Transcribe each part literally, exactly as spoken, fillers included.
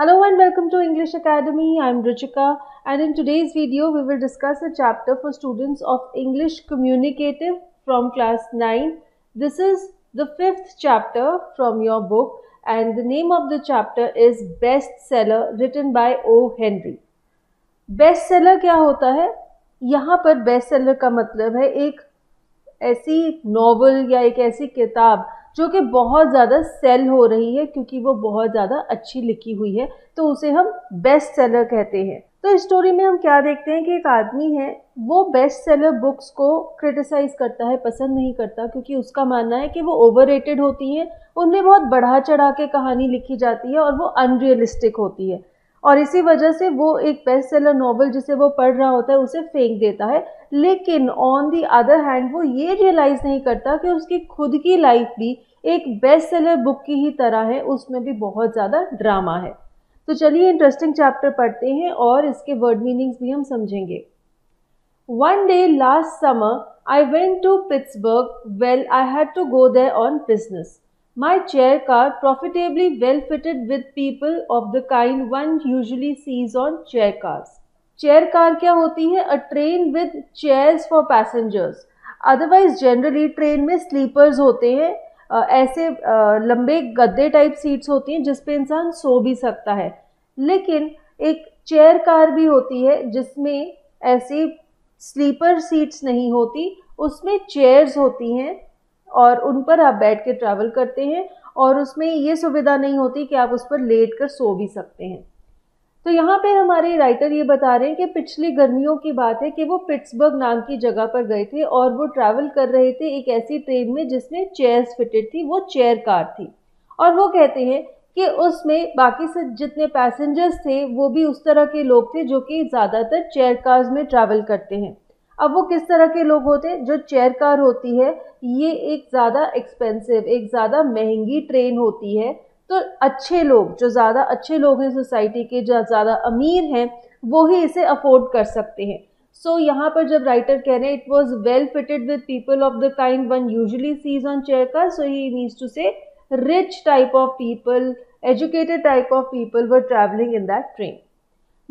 Hello and welcome to English Academy. I am Ruchika, and in today's video we will discuss a chapter for students of English Communicative from class nine. This is the fifth chapter from your book and the name of the chapter is Bestseller written by O Henry. Bestseller क्या होता है? यहाँ पर bestseller का मतलब है एक ऐसी novel या एक ऐसी किताब जो कि बहुत ज़्यादा सेल हो रही है क्योंकि वो बहुत ज़्यादा अच्छी लिखी हुई है, तो उसे हम बेस्ट सेलर कहते हैं। तो इस स्टोरी में हम क्या देखते हैं कि एक आदमी है, वो बेस्ट सेलर बुक्स को क्रिटिसाइज़ करता है, पसंद नहीं करता, क्योंकि उसका मानना है कि वो ओवररेटेड होती हैं, उनमें बहुत बढ़ा चढ़ा के कहानी लिखी जाती है और वो अनरियलिस्टिक होती है, और इसी वजह से वो एक बेस्ट सेलर नॉवल जिसे वो पढ़ रहा होता है उसे फेंक देता है। लेकिन ऑन दी अदर हैंड वो ये रियलाइज़ नहीं करता कि उसकी खुद की लाइफ भी एक बेस्ट सेलर बुक की ही तरह है, उसमें भी बहुत ज़्यादा ड्रामा है। तो चलिए इंटरेस्टिंग चैप्टर पढ़ते हैं और इसके वर्ड मीनिंग्स भी हम समझेंगे। One day last summer I went to Pittsburgh, well I had to go there on business. My chair car, profitably well fitted with people of the kind one usually sees on chair cars. Chair car क्या होती है? A train with chairs for passengers. Otherwise generally train में sleepers होते हैं, ऐसे लंबे गद्दे type seats होती हैं जिस पे इंसान सो भी सकता है। लेकिन एक chair car भी होती है जिसमें ऐसी sleeper seats नहीं होती, उसमें chairs होती हैं और उन पर आप बैठ के ट्रैवल करते हैं, और उसमें ये सुविधा नहीं होती कि आप उस पर लेट कर सो भी सकते हैं। तो यहाँ पे हमारे राइटर ये बता रहे हैं कि पिछली गर्मियों की बात है कि वो पिट्सबर्ग नाम की जगह पर गए थे और वो ट्रैवल कर रहे थे एक ऐसी ट्रेन में जिसमें चेयर्स फिटेड थी, वो चेयर कार थी, और वो कहते हैं कि उसमें बाकी से जितने पैसेंजर्स थे वो भी उस तरह के लोग थे जो कि ज़्यादातर चेयर कार्स में ट्रैवल करते हैं। अब वो किस तरह के लोग होते हैं? जो चेयर कार होती है ये एक ज़्यादा एक्सपेंसिव, एक ज़्यादा महंगी ट्रेन होती है, तो अच्छे लोग, जो ज़्यादा अच्छे लोग हैं सोसाइटी के, जो ज़्यादा अमीर हैं, वो ही इसे अफोर्ड कर सकते हैं। सो so, यहाँ पर जब राइटर कह रहे हैं it was well fitted with people of the kind one usually sees on chair car, so he means to say rich type of people, educated type of people were travelling in that train.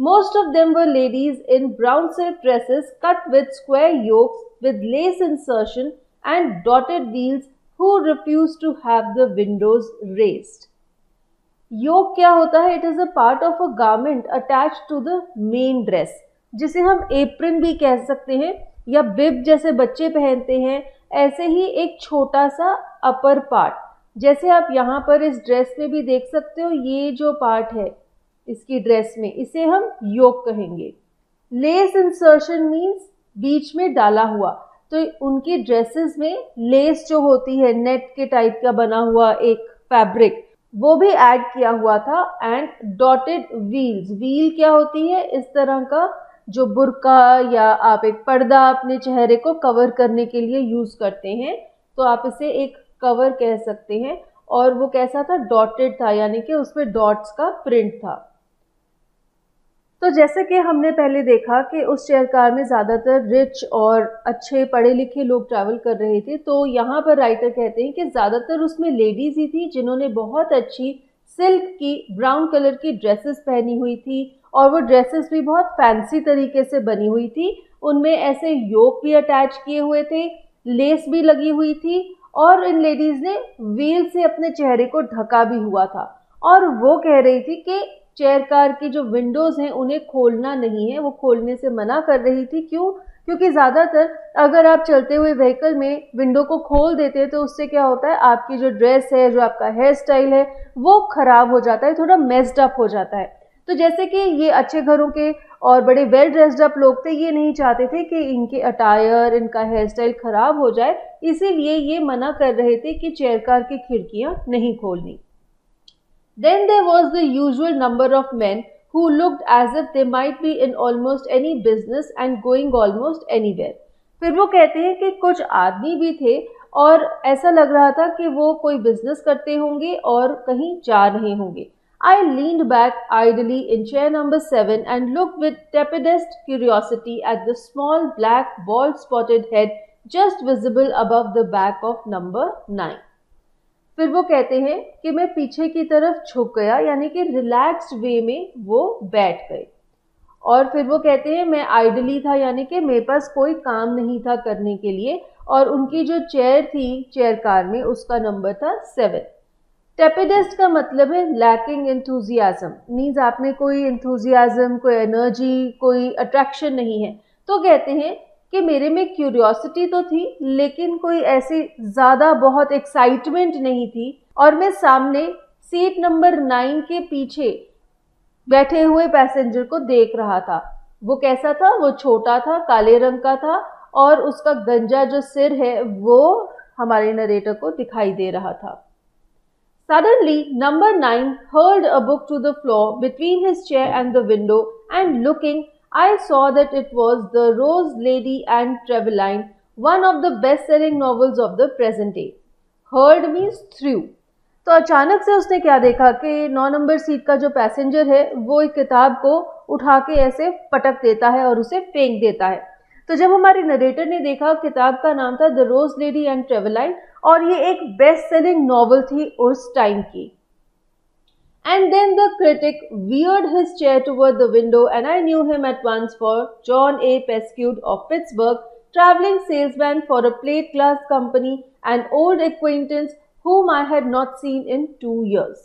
Most of them were ladies in brown silk dresses cut with square yokes with lace insertion and dotted wheels who refused to have the windows raised. Yoke क्या होता है? It is a part of a garment attached to the main dress, जिसे हम apron भी कह सकते हैं या bib जैसे बच्चे पहनते हैं, ऐसे ही एक छोटा सा upper part, जैसे आप यहाँ पर इस dress में भी देख सकते हो, ये जो part है इसकी ड्रेस में, इसे हम योक कहेंगे। लेस इंसर्शन मीन्स बीच में डाला हुआ, तो उनकी ड्रेसेस में लेस जो होती है नेट के टाइप का बना हुआ एक फैब्रिक, वो भी ऐड किया हुआ था। एंड डॉटेड व्हील्स, व्हील क्या होती है? इस तरह का जो बुर्का या आप एक पर्दा अपने चेहरे को कवर करने के लिए यूज़ करते हैं, तो आप इसे एक कवर कह सकते हैं। और वो कैसा था? डॉटेड था, यानी कि उसमें डॉट्स का प्रिंट था। तो जैसे कि हमने पहले देखा कि उस चेयर कार में ज़्यादातर रिच और अच्छे पढ़े लिखे लोग ट्रैवल कर रहे थे, तो यहाँ पर राइटर कहते हैं कि ज़्यादातर उसमें लेडीज़ ही थी जिन्होंने बहुत अच्छी सिल्क की ब्राउन कलर की ड्रेसेस पहनी हुई थी, और वो ड्रेसेस भी बहुत फैंसी तरीके से बनी हुई थी, उनमें ऐसे योक भी अटैच किए हुए थे, लेस भी लगी हुई थी, और इन लेडीज़ ने व्हील से अपने चेहरे को ढका भी हुआ था। और वो कह रही थी कि चेयर कार की जो विंडोज़ हैं उन्हें खोलना नहीं है, वो खोलने से मना कर रही थी। क्यों? क्योंकि ज़्यादातर अगर आप चलते हुए व्हीकल में विंडो को खोल देते हैं तो उससे क्या होता है, आपकी जो ड्रेस है, जो आपका हेयर स्टाइल है, वो ख़राब हो जाता है, थोड़ा मेस्ड अप हो जाता है। तो जैसे कि ये अच्छे घरों के और बड़े वेल ड्रेस्ड अप लोग थे, ये नहीं चाहते थे कि इनके अटायर, इनका हेयर स्टाइल ख़राब हो जाए, इसीलिए ये मना कर रहे थे कि चेयर कार की खिड़कियाँ नहीं खोलनी। Then there was the usual number of men who looked as if they might be in almost any business and going almost anywhere. फिर वो कहते हैं कि कुछ आदमी भी थे और ऐसा लग रहा था कि वो कोई बिजनेस करते होंगे और कहीं जा रहे होंगे। I leaned back idly in chair number seven and looked with tepidest curiosity at the small black bald spotted head just visible above the back of number nine. फिर वो कहते हैं कि मैं पीछे की तरफ झुक गया, यानी कि रिलैक्स्ड वे में वो बैठ गए। और फिर वो कहते हैं मैं आइडली था, यानी कि मेरे पास कोई काम नहीं था करने के लिए। और उनकी जो चेयर थी चेयर कार में, उसका नंबर था सेवन। टेपिडेस्ट का मतलब है लैकिंग एंथुजियाज्म, मीन्स आप में कोई एंथुजियाज्म, कोई एनर्जी, कोई अट्रैक्शन नहीं है। तो कहते हैं कि मेरे में क्यूरियोसिटी तो थी, लेकिन कोई ऐसी ज़्यादा बहुत एक्साइटमेंट नहीं थी। और मैं सामने सीट नंबर नाइन के पीछे बैठे हुए पैसेंजर को देख रहा था। वो कैसा था? वो छोटा था, काले रंग का था, और उसका गंजा जो सिर है वो हमारे नरेटर को दिखाई दे रहा था। Suddenly, number nine hurled a book to the floor between his chair and the window, and looking, I saw that it was The Rose Lady and Trevelyan, one of the best-selling novels of the present day. Hurled means threw. तो अचानक से उसने क्या देखा कि नौ number seat का जो passenger है वो एक किताब को उठा के ऐसे पटक देता है और उसे फेंक देता है। तो जब हमारे नरेटर ने देखा, किताब का नाम था the rose lady and Trevelyan, और ये एक बेस्ट सेलिंग नॉवल थी उस टाइम की। And then the critic veered his chair toward the window and I knew him at once for John A Pescud of Pittsburgh, travelling salesman for a plate glass company, and old acquaintance whom I had not seen in two years.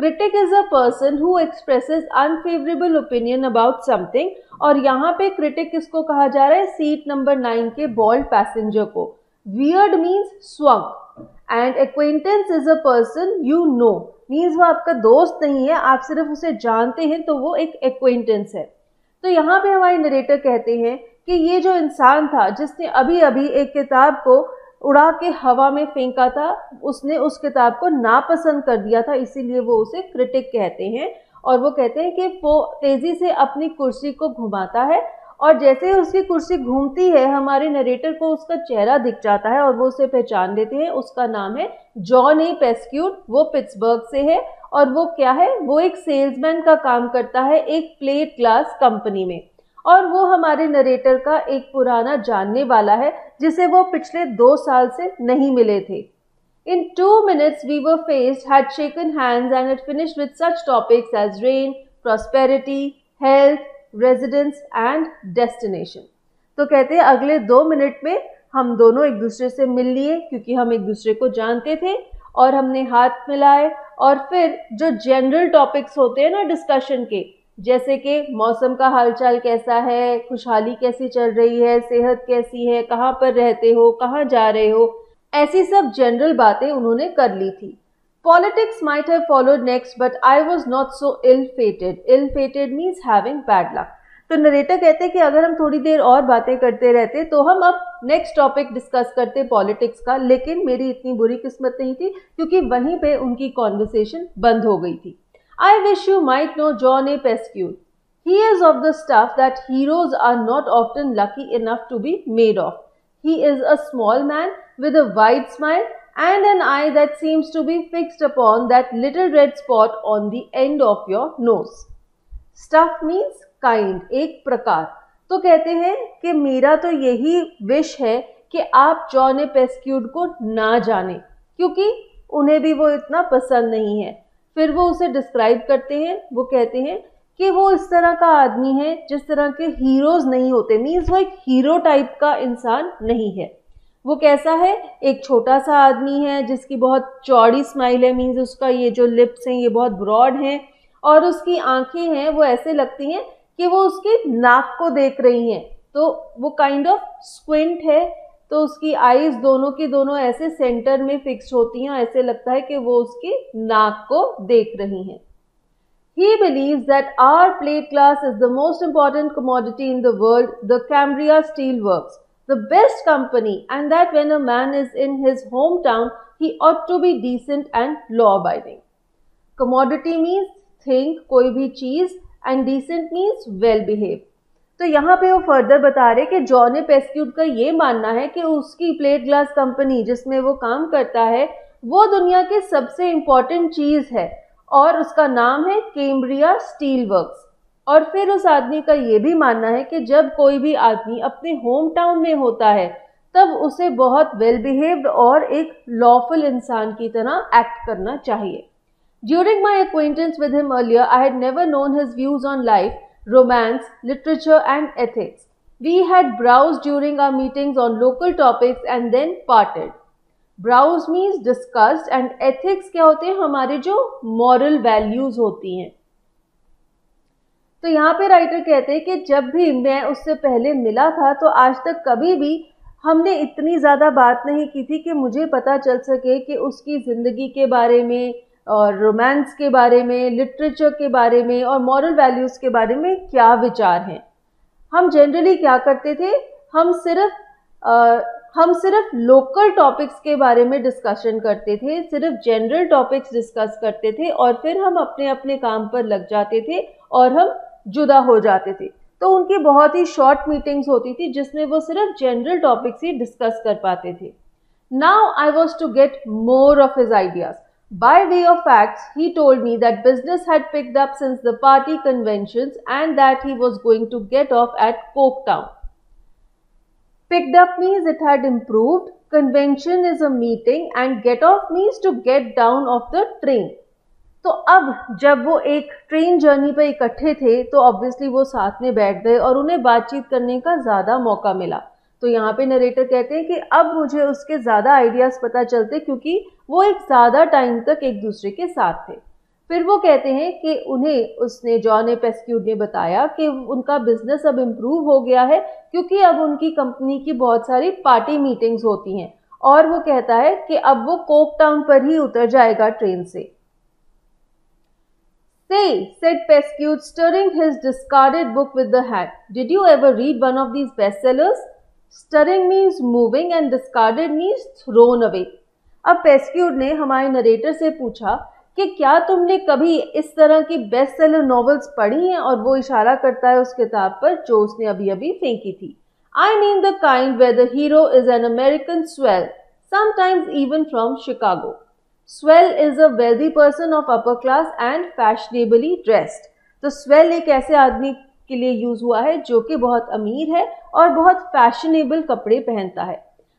Critic is a person who expresses unfavorable opinion about something, और यहाँ पे critic किसको कहा जा रहा है? Seat number nine के bald passenger को। Weird means swung, and acquaintance is a person you know, means वो आपका दोस्त नहीं है, आप सिर्फ उसे जानते हैं, तो वो एक acquaintance है। तो यहाँ पे हमारे narrator कहते हैं कि ये जो इंसान था जिसने अभी अभी एक किताब को उड़ा के हवा में फेंका था, उसने उस किताब को नापसंद कर दिया था, इसीलिए वो उसे क्रिटिक कहते हैं। और वो कहते हैं कि वो तेज़ी से अपनी कुर्सी को घुमाता है, और जैसे ही उसकी कुर्सी घूमती है हमारे नरेटर को उसका चेहरा दिख जाता है और वो उसे पहचान लेते हैं। उसका नाम है जॉन ए पेस्क्यूड, वो पिट्सबर्ग से है, और वो क्या है? वो एक सेल्समैन का काम करता है एक प्लेट ग्लास कंपनी में, और वो हमारे नरेटर का एक पुराना जानने वाला है जिसे वो पिछले दो साल से नहीं मिले थे। In two minutes we were faced, had shaken hands and had finished with such topics as rain, prosperity, health, residence and destination. तो कहते हैं अगले दो मिनट में हम दोनों एक दूसरे से मिल लिए, क्योंकि हम एक दूसरे को जानते थे, और हमने हाथ मिलाए। और फिर जो जनरल टॉपिक्स होते हैं ना डिस्कशन के, जैसे कि मौसम का हालचाल कैसा है, खुशहाली कैसी चल रही है, सेहत कैसी है, कहाँ पर रहते हो, कहाँ जा रहे हो, ऐसी सब जनरल बातें उन्होंने कर ली थी। Politics might have followed next, but I was not so ill fated. Ill fated means having bad luck. तो नरेटर कहते हैं कि अगर हम थोड़ी देर और बातें करते रहते तो हम अब नेक्स्ट टॉपिक डिस्कस करते पॉलिटिक्स का, लेकिन मेरी इतनी बुरी किस्मत नहीं थी, क्योंकि वहीं पर उनकी कॉन्वर्सेशन बंद हो गई थी। I wish you might know John A. Pescud. He is of the stuff that heroes are not often lucky enough to be made of. He is a small man with a wide smile and an eye that seems to be fixed upon that little red spot on the end of your nose. Stuff means kind, एक प्रकार। तो कहते हैं कि मेरा तो यही wish है कि आप जॉन ए पेस्क्यूड को ना जाने, क्योंकि उन्हें भी वो इतना पसंद नहीं है। फिर वो उसे डिस्क्राइब करते हैं, वो कहते हैं कि वो इस तरह का आदमी है जिस तरह के हीरोज नहीं होते, मीन्स वो एक हीरो टाइप का इंसान नहीं है। वो कैसा है? एक छोटा सा आदमी है जिसकी बहुत चौड़ी स्माइल है, मीन्स उसका ये जो लिप्स हैं ये बहुत ब्रॉड हैं, और उसकी आंखें हैं वो ऐसे लगती हैं कि वो उसकी नाक को देख रही हैं, तो वो काइंड ऑफ स्क्विंट है। तो उसकी आईज दोनों की दोनों ऐसे सेंटर में फिक्स होती हैं, ऐसे लगता है कि वो उसकी नाक को देख रही हैं। He believes that our plate glass is the most important commodity in the world, the Cambria steel works, the best company, and that when a man is in his home town he ought to be decent and law abiding. Commodity means thing, कोई भी चीज, and decent means well behave. तो यहाँ पे वो further बता रहे कि जॉन ए पेस्क्यूड का ये मानना है कि उसकी प्लेट ग्लास कंपनी जिसमें वो काम करता है वो दुनिया के सबसे इम्पॉर्टेंट चीज़ है, और उसका नाम है कैम्ब्रिया स्टील वर्क्स। और फिर उस आदमी का ये भी मानना है कि जब कोई भी आदमी अपने होम टाउन में होता है तब उसे बहुत वेल बिहेव्ड और एक लॉफुल इंसान की तरह एक्ट करना चाहिए। During my acquaintance with him earlier, I had never known his views on life, romance, literature and ethics. We had browsed during our meetings on local topics and then parted. Browse means discussed and ethics क्या होते हैं हमारे जो moral values होती हैं। तो यहाँ पे राइटर कहते हैं कि जब भी मैं उससे पहले मिला था तो आज तक कभी भी हमने इतनी ज़्यादा बात नहीं की थी कि मुझे पता चल सके कि उसकी ज़िंदगी के बारे में और रोमांस के बारे में, लिटरेचर के बारे में और मॉरल वैल्यूज़ के बारे में क्या विचार हैं। हम जनरली क्या करते थे, हम सिर्फ आ, हम सिर्फ लोकल टॉपिक्स के बारे में डिस्कशन करते थे, सिर्फ जनरल टॉपिक्स डिस्कस करते थे और फिर हम अपने अपने काम पर लग जाते थे और हम जुदा हो जाते थे। तो उनकी बहुत ही शॉर्ट मीटिंग्स होती थी जिसमें वो सिर्फ जनरल टॉपिक्स ही डिस्कस कर पाते थे। Now I was to get more of his ideas. By way of facts, he told me that business had picked up since the party conventions and that he was going to get off at Coke Town. Picked up means it had improved. Convention is a meeting and get off means to get down off the train. तो अब जब वो एक train journey पर इकट्ठे थे तो obviously वो साथ में बैठ गए और उन्हें बातचीत करने का ज़्यादा मौका मिला। तो यहाँ पे नरेटर कहते हैं कि अब मुझे उसके ज़्यादा आइडियाज़ पता चलते क्योंकि वो एक ज़्यादा टाइम तक एक दूसरे के साथ थे। फिर वो कहते हैं कि उन्हें उसने जॉन ए पेस्क्यूड ने बताया कि उनका बिजनेस अब इम्प्रूव हो गया है क्योंकि अब उनकी कंपनी की बहुत सारी पार्टी मीटिंग्स होती हैं और वो कहता है कि अब वो कोक टाउन पर ही उतर जाएगा ट्रेन से। Say, said Pescud, stirring his discarded book with the hand. Did you ever read one of these bestsellers? Stirring means moving and discarded means thrown away. अब पेस्क्यूड ने हमारे नरेटर से पूछा कि क्या तुमने कभी इस तरह की बेस्ट सेलर नॉवेल्स पढ़ी हैं, और वो इशारा करता है उस किताब पर जो उसने अभी अभी फेंकी थी। I mean the kind where the hero is an American swell, sometimes even from Chicago. Swell is a wealthy person of upper class and fashionably dressed. तो स्वेल एक ऐसे आदमी के लिए यूज हुआ है जो कि बहुत अमीर है और बहुत फैशनेबल कपड़े पहनता है।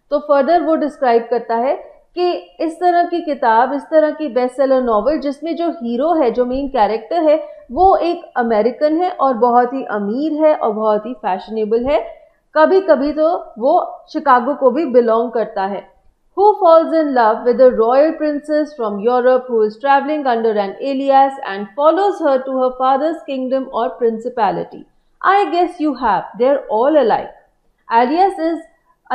तो फर्दर वो डिस्क्राइब करता है कि इस तरह की किताब, इस तरह की बेस्ट सेलर नॉवल जिसमें जो हीरो है, जो मेन कैरेक्टर है, वो एक अमेरिकन है और बहुत ही अमीर है और बहुत ही फैशनेबल है, कभी कभी तो वो शिकागो को भी बिलोंग करता है। Who falls in love with a royal princess from Europe who is traveling under an alias and follows her to her father's kingdom or principality? I guess you have. They're all alike. Alias is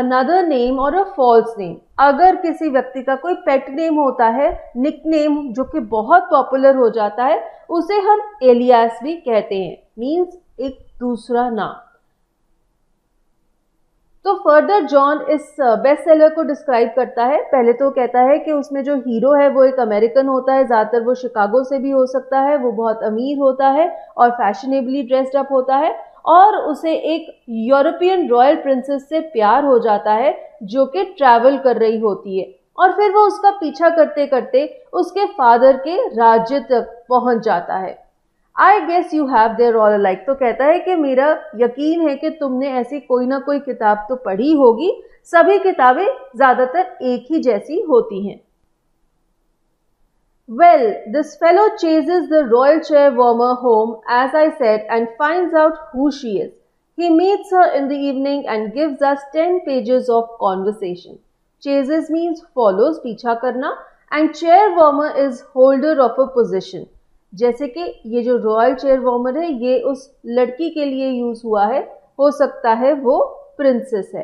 another name or a false name. अगर किसी व्यक्ति का कोई pet name होता है, nickname जो कि बहुत पॉपुलर हो जाता है, उसे हम एलियास भी कहते हैं, मीन्स एक दूसरा नाम। तो फर्दर जॉन इस बेस्ट सेलर को डिस्क्राइब करता है। पहले तो कहता है कि उसमें जो हीरो है वो एक अमेरिकन होता है, ज़्यादातर वो शिकागो से भी हो सकता है, वो बहुत अमीर होता है और फैशनेबली ड्रेस्ड अप होता है और उसे एक यूरोपियन रॉयल प्रिंसेस से प्यार हो जाता है जो कि ट्रैवल कर रही होती है और फिर वो उसका पीछा करते करते उसके फादर के राज्य तक पहुँच जाता है। I guess you have there all like. तो कहता है कि मेरा यकीन है कि तुमने ऐसी कोई ना कोई किताब तो पढ़ी होगी, सभी किताबें ज़्यादातर एक ही जैसी होती हैं। Well this fellow chases the royal chair warmer home as I said and finds out who she is. He meets her in the evening and gives us ten pages of conversation. Chases means follows, पीछा करना, and chair warmer is holder of a position. जैसे कि ये जो royal chair warmer है ये उस लड़की के लिए यूज़ हुआ है, हो सकता है वो प्रिंसेस है।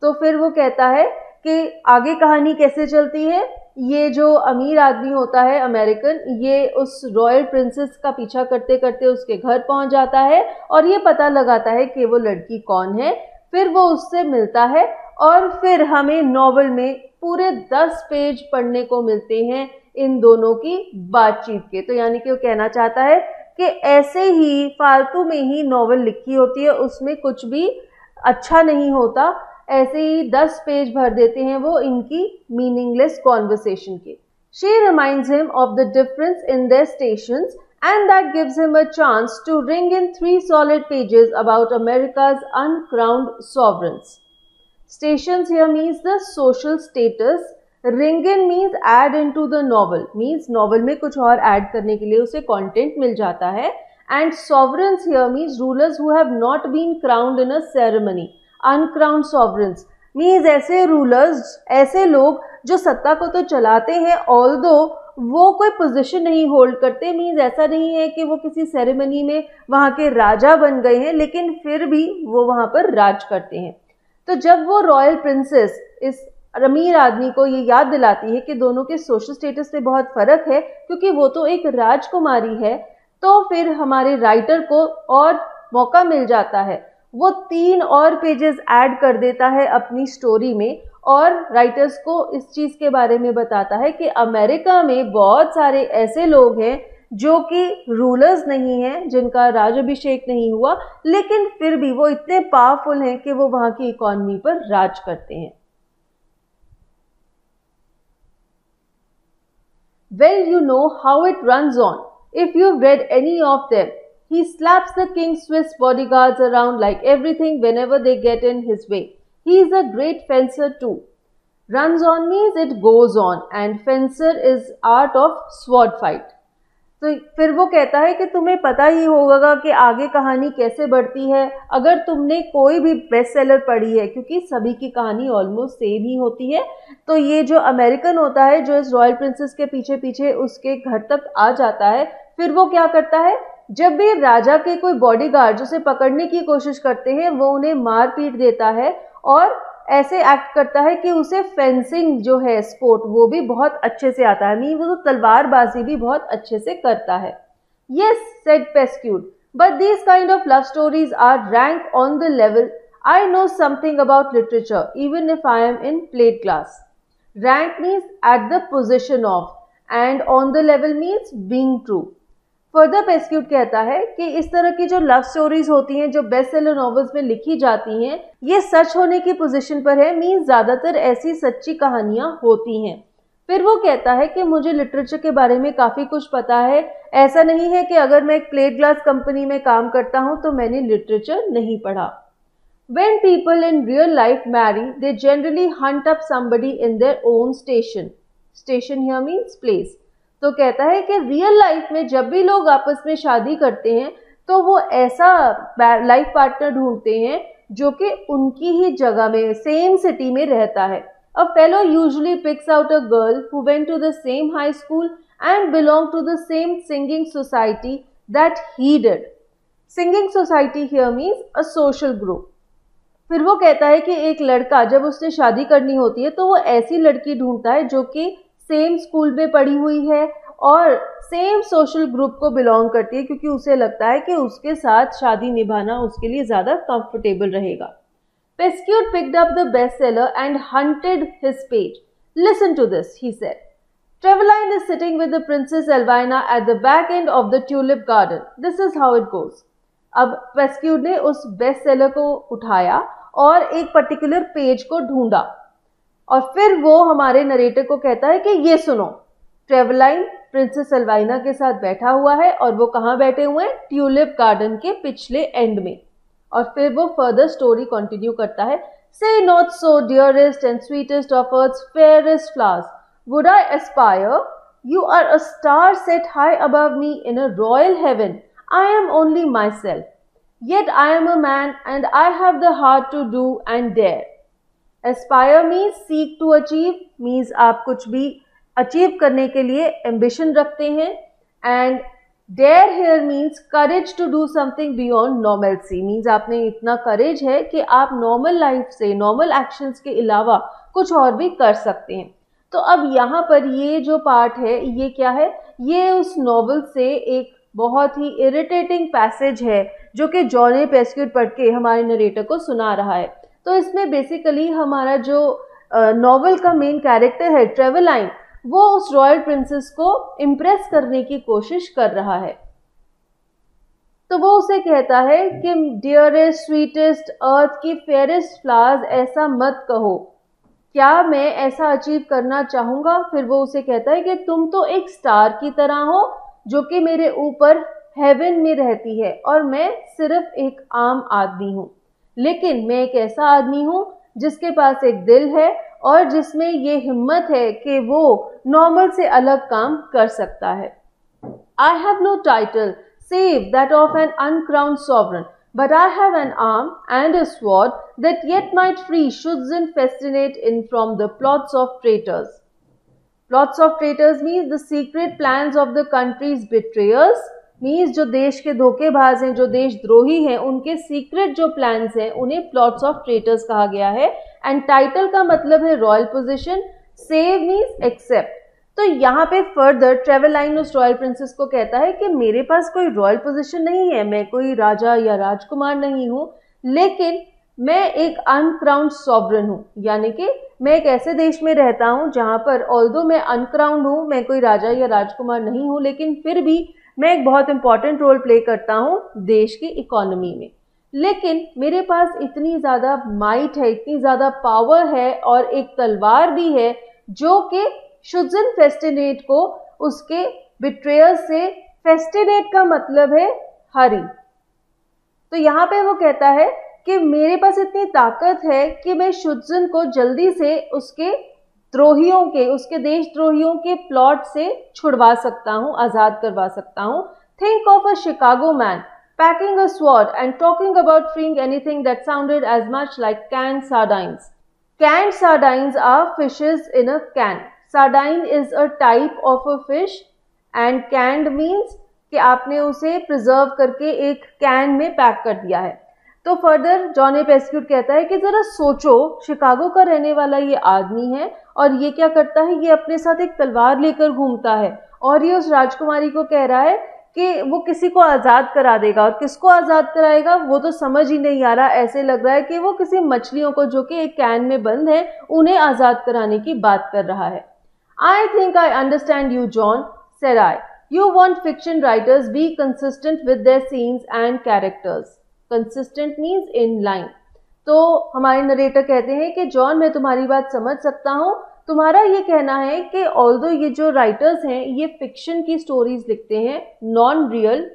तो फिर वो कहता है कि आगे कहानी कैसे चलती है, ये जो अमीर आदमी होता है अमेरिकन, ये उस रॉयल प्रिंसेस का पीछा करते करते उसके घर पहुंच जाता है और ये पता लगाता है कि वो लड़की कौन है। फिर वो उससे मिलता है और फिर हमें नॉवल में पूरे दस पेज पढ़ने को मिलते हैं इन दोनों की बातचीत के। तो यानी कि वो कहना चाहता है कि ऐसे ही फालतू में ही नॉवल लिखी होती है, उसमें कुछ भी अच्छा नहीं होता, ऐसे ही दस पेज भर देते हैं वो इनकी मीनिंगलेस कॉन्वर्सेशन के। She reminds him of the difference in their stations and that gives him a chance to ring in three solid pages about America's uncrowned sovereigns. Stations here means the social status. Ring in means add into the novel, means novel में कुछ और add करने के लिए उसे content मिल जाता है. And sovereigns here means rulers who have not been crowned in a ceremony. Uncrowned sovereigns means ऐसे rulers, ऐसे लोग जो सत्ता को तो चलाते हैं although वो कोई पोजीशन नहीं होल्ड करते. मीन्स ऐसा नहीं है कि वो किसी सेरेमनी में वहाँ के राजा बन गए हैं लेकिन फिर भी वो वहाँ पर राज करते हैं. तो जब वो रॉयल प्रिंसेस इस अमीर आदमी को ये याद दिलाती है कि दोनों के सोशल स्टेटस में बहुत फ़र्क है क्योंकि वो तो एक राजकुमारी है, तो फिर हमारे राइटर को और मौका मिल जाता है. वो तीन और पेजेस ऐड कर देता है अपनी स्टोरी में और राइटर्स को इस चीज़ के बारे में बताता है कि अमेरिका में बहुत सारे ऐसे लोग हैं जो कि रूलर्स नहीं हैं, जिनका राजाभिषेक नहीं हुआ, लेकिन फिर भी वो इतने पावरफुल हैं कि वो वहाँ की इकॉनमी पर राज करते हैं. Well, you know how it runs on. If you've read any of them, he slaps the king's Swiss bodyguards around like everything whenever they get in his way. He is a great fencer too. Runs on means it goes on and fencer is art of sword fight. तो फिर वो कहता है कि तुम्हें पता ही होगा कि आगे कहानी कैसे बढ़ती है अगर तुमने कोई भी बेस्ट सेलर पढ़ी है, क्योंकि सभी की कहानी ऑलमोस्ट सेम ही होती है. तो ये जो अमेरिकन होता है जो इस रॉयल प्रिंसेस के पीछे पीछे उसके घर तक आ जाता है, फिर वो क्या करता है, जब भी राजा के कोई बॉडीगार्ड उसे पकड़ने की कोशिश करते हैं वो उन्हें मार पीट देता है और ऐसे एक्ट करता है कि उसे फेंसिंग जो है स्पोर्ट वो भी बहुत अच्छे से आता है. मीन वो तो तलवारबाजी भी बहुत अच्छे से करता है. Yes, said Pescud, but these kind of love stories are rank on the level. I know something about literature, even if I am in plate class. Rank means at the position of, and on the level means being true. Further Pescud कहता है कि इस तरह की जो love stories होती हैं जो बेस्ट सेलर नॉवेल्स में लिखी जाती हैं ये सच होने की पोजीशन पर है. मीन्स ज़्यादातर ऐसी सच्ची कहानियाँ होती हैं. फिर वो कहता है कि मुझे लिटरेचर के बारे में काफ़ी कुछ पता है. ऐसा नहीं है कि अगर मैं एक प्लेट ग्लास कंपनी में काम करता हूँ तो मैंने लिटरेचर नहीं पढ़ा. When people in real life marry they generally hunt up somebody in their own station. Station here means place. तो कहता है कि रियल लाइफ में जब भी लोग आपस में शादी करते हैं तो वो ऐसा लाइफ पार्टनर ढूंढते हैं जो कि उनकी ही जगह में सेम सिटी में रहता है. A fellow usually picks out a girl who went to the same high school and belong to the same singing society that he did. Singing society here means a social group. फिर वो कहता है कि एक लड़का जब उसने शादी करनी होती है तो वो ऐसी लड़की ढूंढता है जो कि सेम स्कूल में पढ़ी हुई है और सेम सोशल ग्रुप को बिलोंग करती है क्योंकि उसे लगता है कि उसके साथ शादी निभाना उसके लिए ज़्यादा कंफर्टेबल रहेगा. Pescud picked up the best seller and hunted his page. Listen to this, he said, Trevelyan is sitting with the princess Elvaina at the back end of the tulip garden. This is how it goes. अब Pescud ने उस best seller को उठाया और एक particular page को ढूंढा और फिर वो हमारे नरेटर को कहता है कि ये सुनो, ट्रेवलाइन प्रिंसेस एल्वाइना के साथ बैठा हुआ है और वो कहाँ बैठे हुए हैं, ट्यूलिप गार्डन के पिछले एंड में. और फिर वो फर्दर स्टोरी कंटिन्यू करता है. Say not so dearest and sweetest of earth's fairest flowers would I aspire. You are a star set high above me in a royal heaven. I am only myself yet I am a man and I have the heart to do and dare. Aspire means seek to achieve, means आप कुछ भी achieve करने के लिए ambition रखते हैं. And dare here means courage to do something beyond normalcy. Means आपने इतना करेज है कि आप नॉर्मल लाइफ से नॉर्मल एक्शंस के अलावा कुछ और भी कर सकते हैं. तो अब यहाँ पर ये जो पार्ट है ये क्या है, ये उस नॉवल से एक बहुत ही इरिटेटिंग पैसेज है जो कि जॉन ए पेस्क्यूड पढ़ के हमारे नरेटर को सुना रहा है. तो इसमें बेसिकली हमारा जो नॉवल का मेन कैरेक्टर है ट्रेवलाइन, वो उस रॉयल प्रिंसेस को इम्प्रेस करने की कोशिश कर रहा है. तो वो उसे कहता है कि डियरेस्ट स्वीटेस्ट अर्थ की फेयरेस्ट फ्लावर्स ऐसा मत कहो, क्या मैं ऐसा अचीव करना चाहूँगा. फिर वो उसे कहता है कि तुम तो एक स्टार की तरह हो जो कि मेरे ऊपर हेवन में रहती है और मैं सिर्फ एक आम आदमी हूँ, लेकिन मैं एक ऐसा आदमी हूँ जिसके पास एक दिल है और जिसमें ये हिम्मत है कि वो नॉर्मल से अलग काम कर सकता है। I have no title save that of an uncrowned sovereign, but I have an arm and a sword that yet might free shoots and fascinate in from the plots of traitors. Plots of traitors means the secret plans of the country's betrayers, means जो देश के धोखेबाज हैं, जो देशद्रोही हैं, उनके secret जो प्लान्स हैं उन्हें प्लॉट्स ऑफ ट्रेटर्स कहा गया है। एंड टाइटल का मतलब है royal position, save means except. तो यहाँ पे फर्दर ट्रेवेलाइन उस रॉयल प्रिंसेस को कहता है कि मेरे पास कोई रॉयल पोजीशन नहीं है, मैं कोई राजा या राजकुमार नहीं हूँ, लेकिन मैं एक अनक्राउंड सॉवरन हूँ, यानी कि मैं एक ऐसे देश में रहता हूँ जहाँ पर ऑल्दो मैं अनक्राउंड हूँ, मैं कोई राजा या राजकुमार नहीं हूँ, लेकिन फिर भी मैं एक बहुत इंपॉर्टेंट रोल प्ले करता हूँ देश की इकोनॉमी में। लेकिन मेरे पास इतनी ज़्यादा माइट है, इतनी ज़्यादा पावर है और एक तलवार भी है जो कि शुजन फेस्टिनेट को उसके बिट्रेयर से, फेस्टिनेट का मतलब है हरी, तो यहाँ पे वो कहता है कि मेरे पास इतनी ताकत है कि मैं शुजन को जल्दी से उसके द्रोहियों के, उसके देशद्रोहियों के प्लॉट से छुड़वा सकता हूँ, आज़ाद करवा सकता हूँ। Think of a Chicago man packing a sword and talking about freeing anything that sounded as much like canned sardines. Canned sardines are fishes in a can. Sardine is a type of a fish and canned means कि आपने उसे preserve करके एक can में pack कर दिया है। तो फर्दर जॉन ए पेस्क्यूड कहता है कि ज़रा सोचो, शिकागो का रहने वाला ये आदमी है और ये क्या करता है, ये अपने साथ एक तलवार लेकर घूमता है और ये उस राजकुमारी को कह रहा है कि वो किसी को आज़ाद करा देगा, और किसको आज़ाद कराएगा वो तो समझ ही नहीं आ रहा। ऐसे लग रहा है कि वो किसी मछलियों को जो कि एक कैन में बंद है उन्हें आज़ाद कराने की बात कर रहा है। I think I understand you John said I. You want fiction writers be consistent with their scenes and characters. Consistent means in line. तो हमारे नरेटर कहते हैं कि जॉन, मैं तुम्हारी बात समझ सकता हूँ, तुम्हारा ये कहना है कि ऑल्दो ये जो राइटर्स हैं ये फिक्शन की स्टोरीज लिखते हैं, नॉन रियल,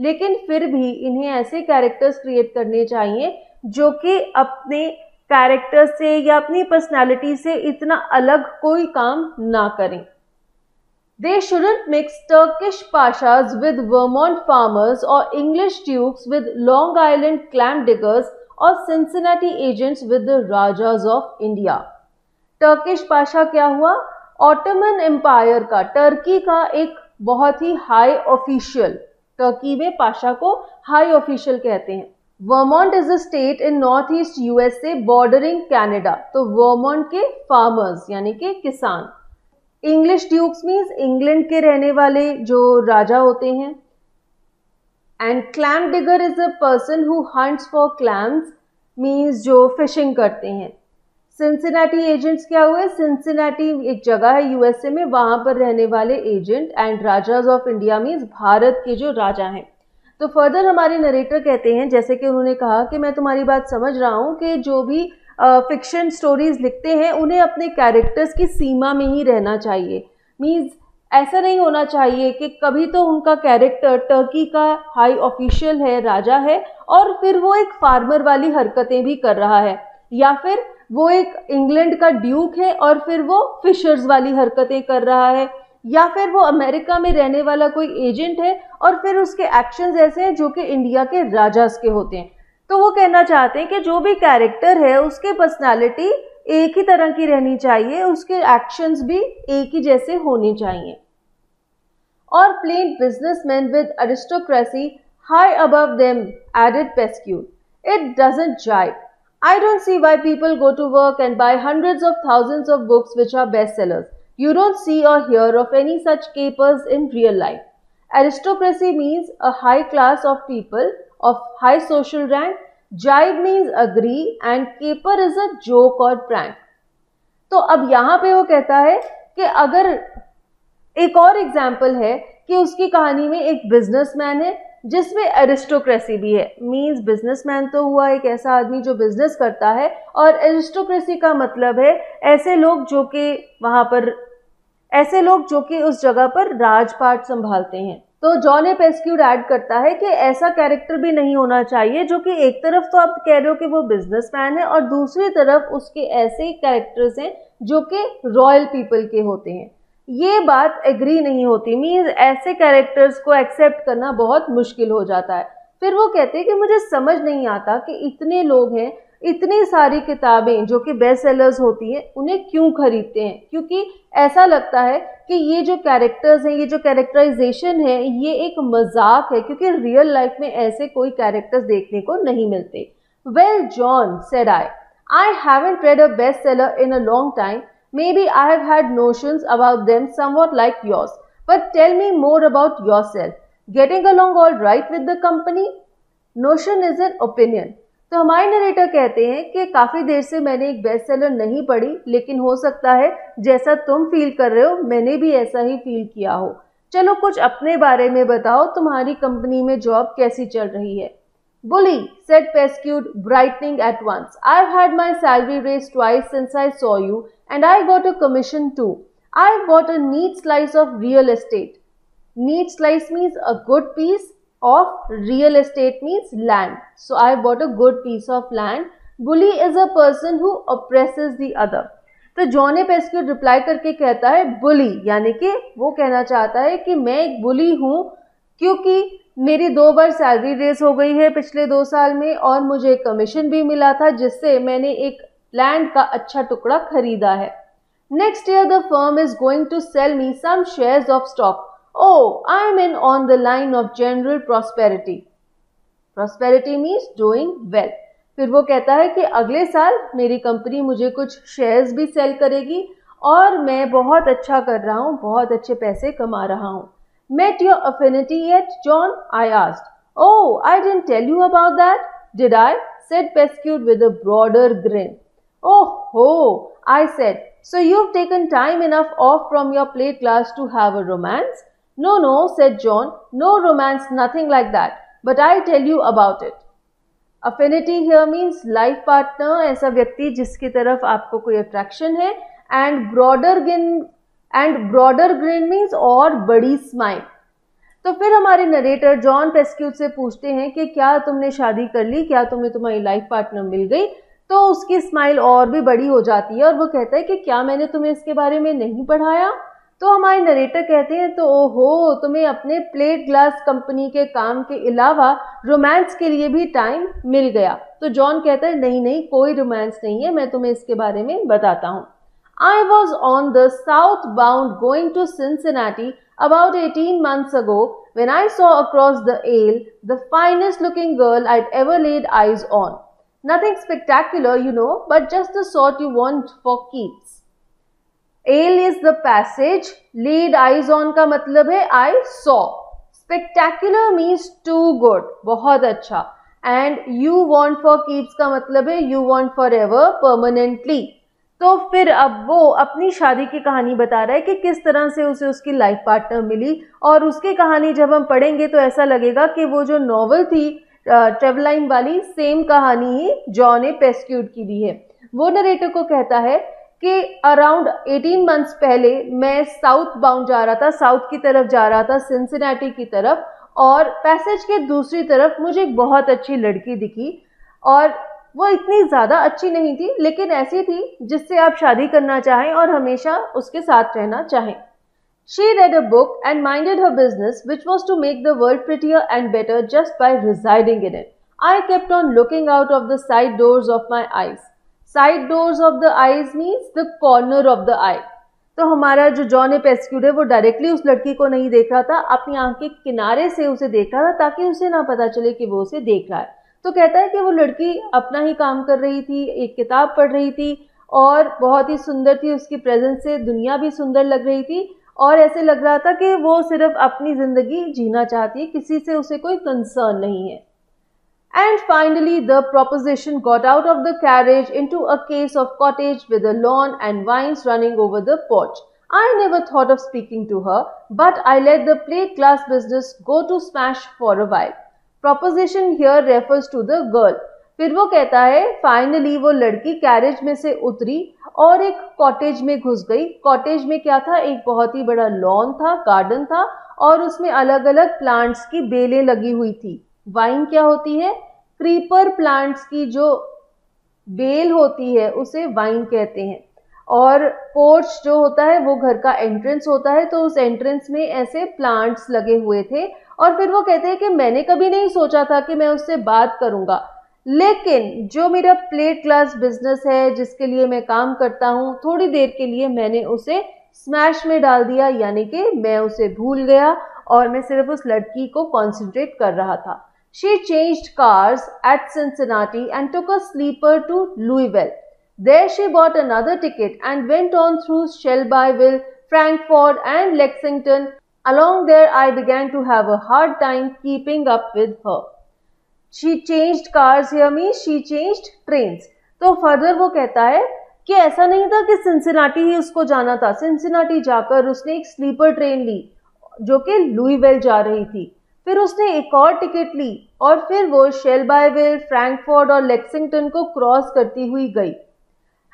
लेकिन फिर भी इन्हें ऐसे कैरेक्टर्स क्रिएट करने चाहिए जो कि अपने कैरेक्टर से या अपनी पर्सनैलिटी से इतना अलग कोई काम ना करें। They shouldn't mix Turkish pashas with Vermont farmers or English dukes with Long Island clam diggers or Cincinnati agents with the Rajas of India. Turkish pasha क्या हुआ? Ottoman Empire का, टर्की का एक बहुत ही हाई ऑफिशियल, टर्की में पाशा को high official कहते हैं। Vermont is a state in northeast U S A bordering Canada, तो Vermont के farmers यानी के किसान। इंग्लिश ड्यूक्स मीन्स इंग्लैंड के रहने वाले जो राजा होते हैं। And clam digger is a person who hunts for clams, means जो फिशिंग करते हैं। सिंसिनाटी एजेंट्स क्या हुए? सिंसिनाटी एक जगह है यूएसए में, वहाँ पर रहने वाले agent. And rajas of India means Bharat के जो राजा हैं। तो फर्दर हमारे नरेटर कहते हैं, जैसे कि उन्होंने कहा कि मैं तुम्हारी बात समझ रहा हूँ कि जो भी फिक्शन uh, स्टोरीज लिखते हैं उन्हें अपने कैरेक्टर्स की सीमा में ही रहना चाहिए। मीन्स ऐसा नहीं होना चाहिए कि कभी तो उनका कैरेक्टर टर्की का हाई ऑफिशियल है, राजा है, और फिर वो एक फार्मर वाली हरकतें भी कर रहा है, या फिर वो एक इंग्लैंड का ड्यूक है और फिर वो फिशर्स वाली हरकतें कर रहा है, या फिर वो अमेरिका में रहने वाला कोई एजेंट है और फिर उसके एक्शंस ऐसे हैं जो कि इंडिया के राजास के होते हैं। तो वो कहना चाहते हैं कि जो भी कैरेक्टर है उसके पर्सनालिटी एक ही तरह की रहनी चाहिए, उसके एक्शंस भी एक ही जैसे होने चाहिए। और plain businessman with aristocracy high above them added Pescud. It doesn't जाइव। I don't see why people go to work and buy hundreds of thousands of books which are best sellers. You don't see or hear of any such capers in real life. Aristocracy means a high class of people of high social rank, jibe means agree and caper is a joke or prank. तो अब यहाँ पे वो कहता है कि अगर एक और एग्जाम्पल है कि उसकी कहानी में एक बिजनेसमैन है जिसमें एरिस्टोक्रेसी भी है, मीन्स बिजनेसमैन तो हुआ एक ऐसा आदमी जो बिजनेस करता है, और एरिस्टोक्रेसी का मतलब है ऐसे लोग जो कि वहाँ पर, ऐसे लोग जो कि उस जगह पर राजपाट संभालते हैं। तो जॉन ए पेस्क्यूड ऐड करता है कि ऐसा कैरेक्टर भी नहीं होना चाहिए जो कि एक तरफ तो आप कह रहे हो कि वो बिजनेसमैन है और दूसरी तरफ उसके ऐसे कैरेक्टर्स हैं जो कि रॉयल पीपल के होते हैं। ये बात एग्री नहीं होती, मीन्स ऐसे कैरेक्टर्स को एक्सेप्ट करना बहुत मुश्किल हो जाता है। फिर वो कहते हैं कि मुझे समझ नहीं आता कि इतने लोग हैं, इतनी सारी किताबें जो कि बेस्ट सेलर्स होती हैं उन्हें क्यों खरीदते हैं, क्योंकि ऐसा लगता है कि ये जो कैरेक्टर्स हैं, ये जो कैरेक्टराइजेशन है, ये एक मजाक है, क्योंकि रियल लाइफ में ऐसे कोई कैरेक्टर्स देखने को नहीं मिलते। Well John said I I haven't read a best seller in a long time, may be I have had notions about them somewhat like yours, but tell me more about yourself, getting along all right with the company? Notion is an opinion. तो हमारे narrator कहते हैं कि काफ़ी देर से मैंने एक best seller नहीं पढ़ी, लेकिन हो सकता है जैसा तुम फील कर रहे हो मैंने भी ऐसा ही फील किया हो। चलो कुछ अपने बारे में बताओ, तुम्हारी कंपनी में जॉब कैसी चल रही है? Bully said Pescud, brightening at once, I have had my salary raise twice since I saw you and I got a commission too, I bought a neat slice of real estate. Neat slice means a good piece of real estate means land. So I bought a good piece of land. Bully is a person who oppresses the other. तो John A Pescud reply करके कहता है बुली, यानी कि वो कहना चाहता है कि मैं एक बुली हूँ क्योंकि मेरी दो बार सैलरी रेज हो गई है पिछले दो साल में और मुझे कमीशन भी मिला था जिससे मैंने एक लैंड का अच्छा टुकड़ा खरीदा है। Next year the firm is going to sell me some shares of stock, oh I'm in on the line of general prosperity, prosperity means doing well. फिर वो कहता है कि अगले साल मेरी कंपनी मुझे कुछ शेयर्स भी सेल करेगी और मैं बहुत अच्छा कर रहा हूँ, बहुत अच्छे पैसे कमा रहा हूँ। Met your affinity yet, John? I asked. Oh, I didn't tell you about that, did I? said Pescud with a broader grin. Oh ho, I said. So you've taken time enough off from your play class to have a romance? No, no, said John. No romance, nothing like that. But I'll tell you about it. Affinity here means life partner, ऐसा व्यक्ति जिसकी तरफ आपको कोई attraction है, and broader grin and broader grin means और बड़ी smile. तो फिर हमारे नरेटर जॉन पेस्क्यूड से पूछते हैं कि क्या तुमने शादी कर ली, क्या तुम्हें तुम्हारी लाइफ पार्टनर मिल गई? तो उसकी स्माइल और भी बड़ी हो जाती है और वो कहता है कि क्या मैंने तुम्हें इसके बारे में नहीं पढ़ाया? तो हमारे नरेटर कहते हैं तो ओहो, तुम्हें अपने प्लेट ग्लास कंपनी के काम के अलावा रोमांस के लिए भी टाइम मिल गया। तो जॉन कहता है नहीं नहीं, कोई रोमांस नहीं है, मैं तुम्हें इसके बारे में बताता हूँ। I was on the south bound going to Cincinnati about eighteen months ago when I saw across the L the finest looking girl I ever laid eyes on. Nothing spectacular, you know, but just the sort you want for keeps. Ale is the passage. Laid eyes on का मतलब है I saw. Spectacular means too good, बहुत अच्छा. And you want for keeps का मतलब है you want forever, permanently. तो फिर अब वो अपनी शादी की कहानी बता रहा है कि किस तरह से उसे उसकी लाइफ पार्टनर मिली और उसकी कहानी जब हम पढ़ेंगे तो ऐसा लगेगा कि वो जो नॉवल थी ट्रेवलाइन वाली सेम कहानी ही जॉन ए पेस्क्यूड की भी है। वो नरेटर को कहता है कि अराउंड एटीन मंथ्स पहले मैं साउथ बाउंड जा रहा था, साउथ की तरफ जा रहा था, सिंसिनाटी की तरफ, और पैसेज के दूसरी तरफ मुझे एक बहुत अच्छी लड़की दिखी और वो इतनी ज़्यादा अच्छी नहीं थी लेकिन ऐसी थी जिससे आप शादी करना चाहें और हमेशा उसके साथ रहना चाहें. She read a book and minded her business, which was to make the world prettier and better just by residing in it. I kept on looking out of the side doors of my eyes. Side doors of the eyes means the corner of the eye. तो हमारा जो John A पेस्क्यूड है वो directly उस लड़की को नहीं देख रहा था, अपनी आंख के किनारे से उसे देख रहा था ताकि उसे ना पता चले कि वो उसे देख रहा है. तो कहता है कि वो लड़की अपना ही काम कर रही थी, एक किताब पढ़ रही थी और बहुत ही सुंदर थी, उसकी प्रेजेंस से दुनिया भी सुंदर लग रही थी और ऐसे लग रहा था कि वो सिर्फ अपनी ज़िंदगी जीना चाहती है, किसी से उसे कोई कंसर्न नहीं है. And finally the proposition got out of the carriage into a case of cottage with a lawn and vines running over the porch. I never thought of speaking to her but I let the plate glass business go to smash for a while. Proposition here refers to the girl. फिर वो कहता है finally वो लड़की carriage में से उतरी और एक कॉटेज में घुस गई. कॉटेज में क्या था, एक बहुत ही बड़ा लॉन था, गार्डन था और उसमें अलग अलग प्लांट्स की बेलें लगी हुई थी। वाइन क्या होती है? क्रीपर प्लांट्स की जो बेल होती है उसे वाइन कहते हैं। और पोर्च जो होता है वो घर का एंट्रेंस होता है, तो उस एंट्रेंस में ऐसे प्लांट्स लगे हुए थे। और फिर वो कहते हैं कि मैंने कभी नहीं सोचा था कि मैं उससे बात करूंगा, लेकिन जो मेरा प्लेट ग्लास बिजनेस है जिसके लिए मैं काम करता हूँ, थोड़ी देर के लिए मैंने उसे स्मैश में डाल दिया, यानी कि मैं उसे भूल गया और मैं सिर्फ उस लड़की को कॉन्सेंट्रेट कर रहा था। She changed cars at Cincinnati and took a sleeper to लुईविल। There she bought another ticket and went on through Shelbyville, Frankfort and Lexington. Along there I began to have a hard time keeping up with her. She changed cars, hear me, she changed trains. तो further वो कहता है कि ऐसा नहीं था कि Cincinnati ही उसको जाना था। सिंसिनाटी जाकर उसने एक स्लीपर ट्रेन ली जो कि लुईविल जा रही थी, फिर उसने एक और टिकट ली और फिर वो शेल्बाइविल, फ्रैंकफोर्ट और लेक्सिंगटन को क्रॉस करती हुई गई।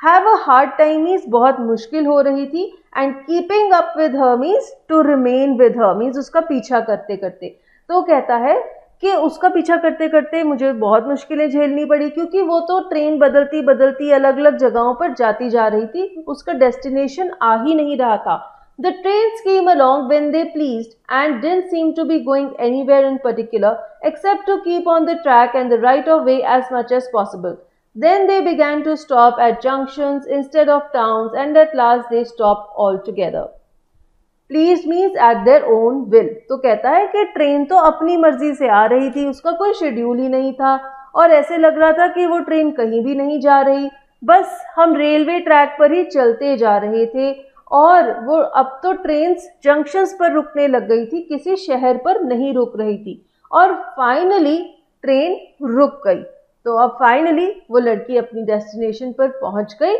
Have a hard time means बहुत मुश्किल हो रही थी, and keeping up with her means to remain with her means उसका पीछा करते करते। तो कहता है कि उसका पीछा करते करते मुझे बहुत मुश्किलें झेलनी पड़ी, क्योंकि वो तो ट्रेन बदलती बदलती अलग अलग जगहों पर जाती जा रही थी, उसका डेस्टिनेशन आ ही नहीं रहा था। The train came along when they pleased and didn't seem to be going anywhere in particular except to keep on the track and the right of way as much as possible. Then they began to stop at junctions instead of towns, and at last they stopped altogether. Please means at their own will. तो कहता है कि train तो अपनी मर्जी से आ रही थी, उसका कोई शेड्यूल ही नहीं था और ऐसे लग रहा था कि वो ट्रेन कहीं भी नहीं जा रही, बस हम रेलवे ट्रैक पर ही चलते जा रहे थे। और वो अब तो ट्रेन जंक्शंस पर रुकने लग गई थी, किसी शहर पर नहीं रुक रही थी। और फाइनली ट्रेन रुक गई। तो अब फाइनली वो लड़की अपनी डेस्टिनेशन पर पहुंच गई।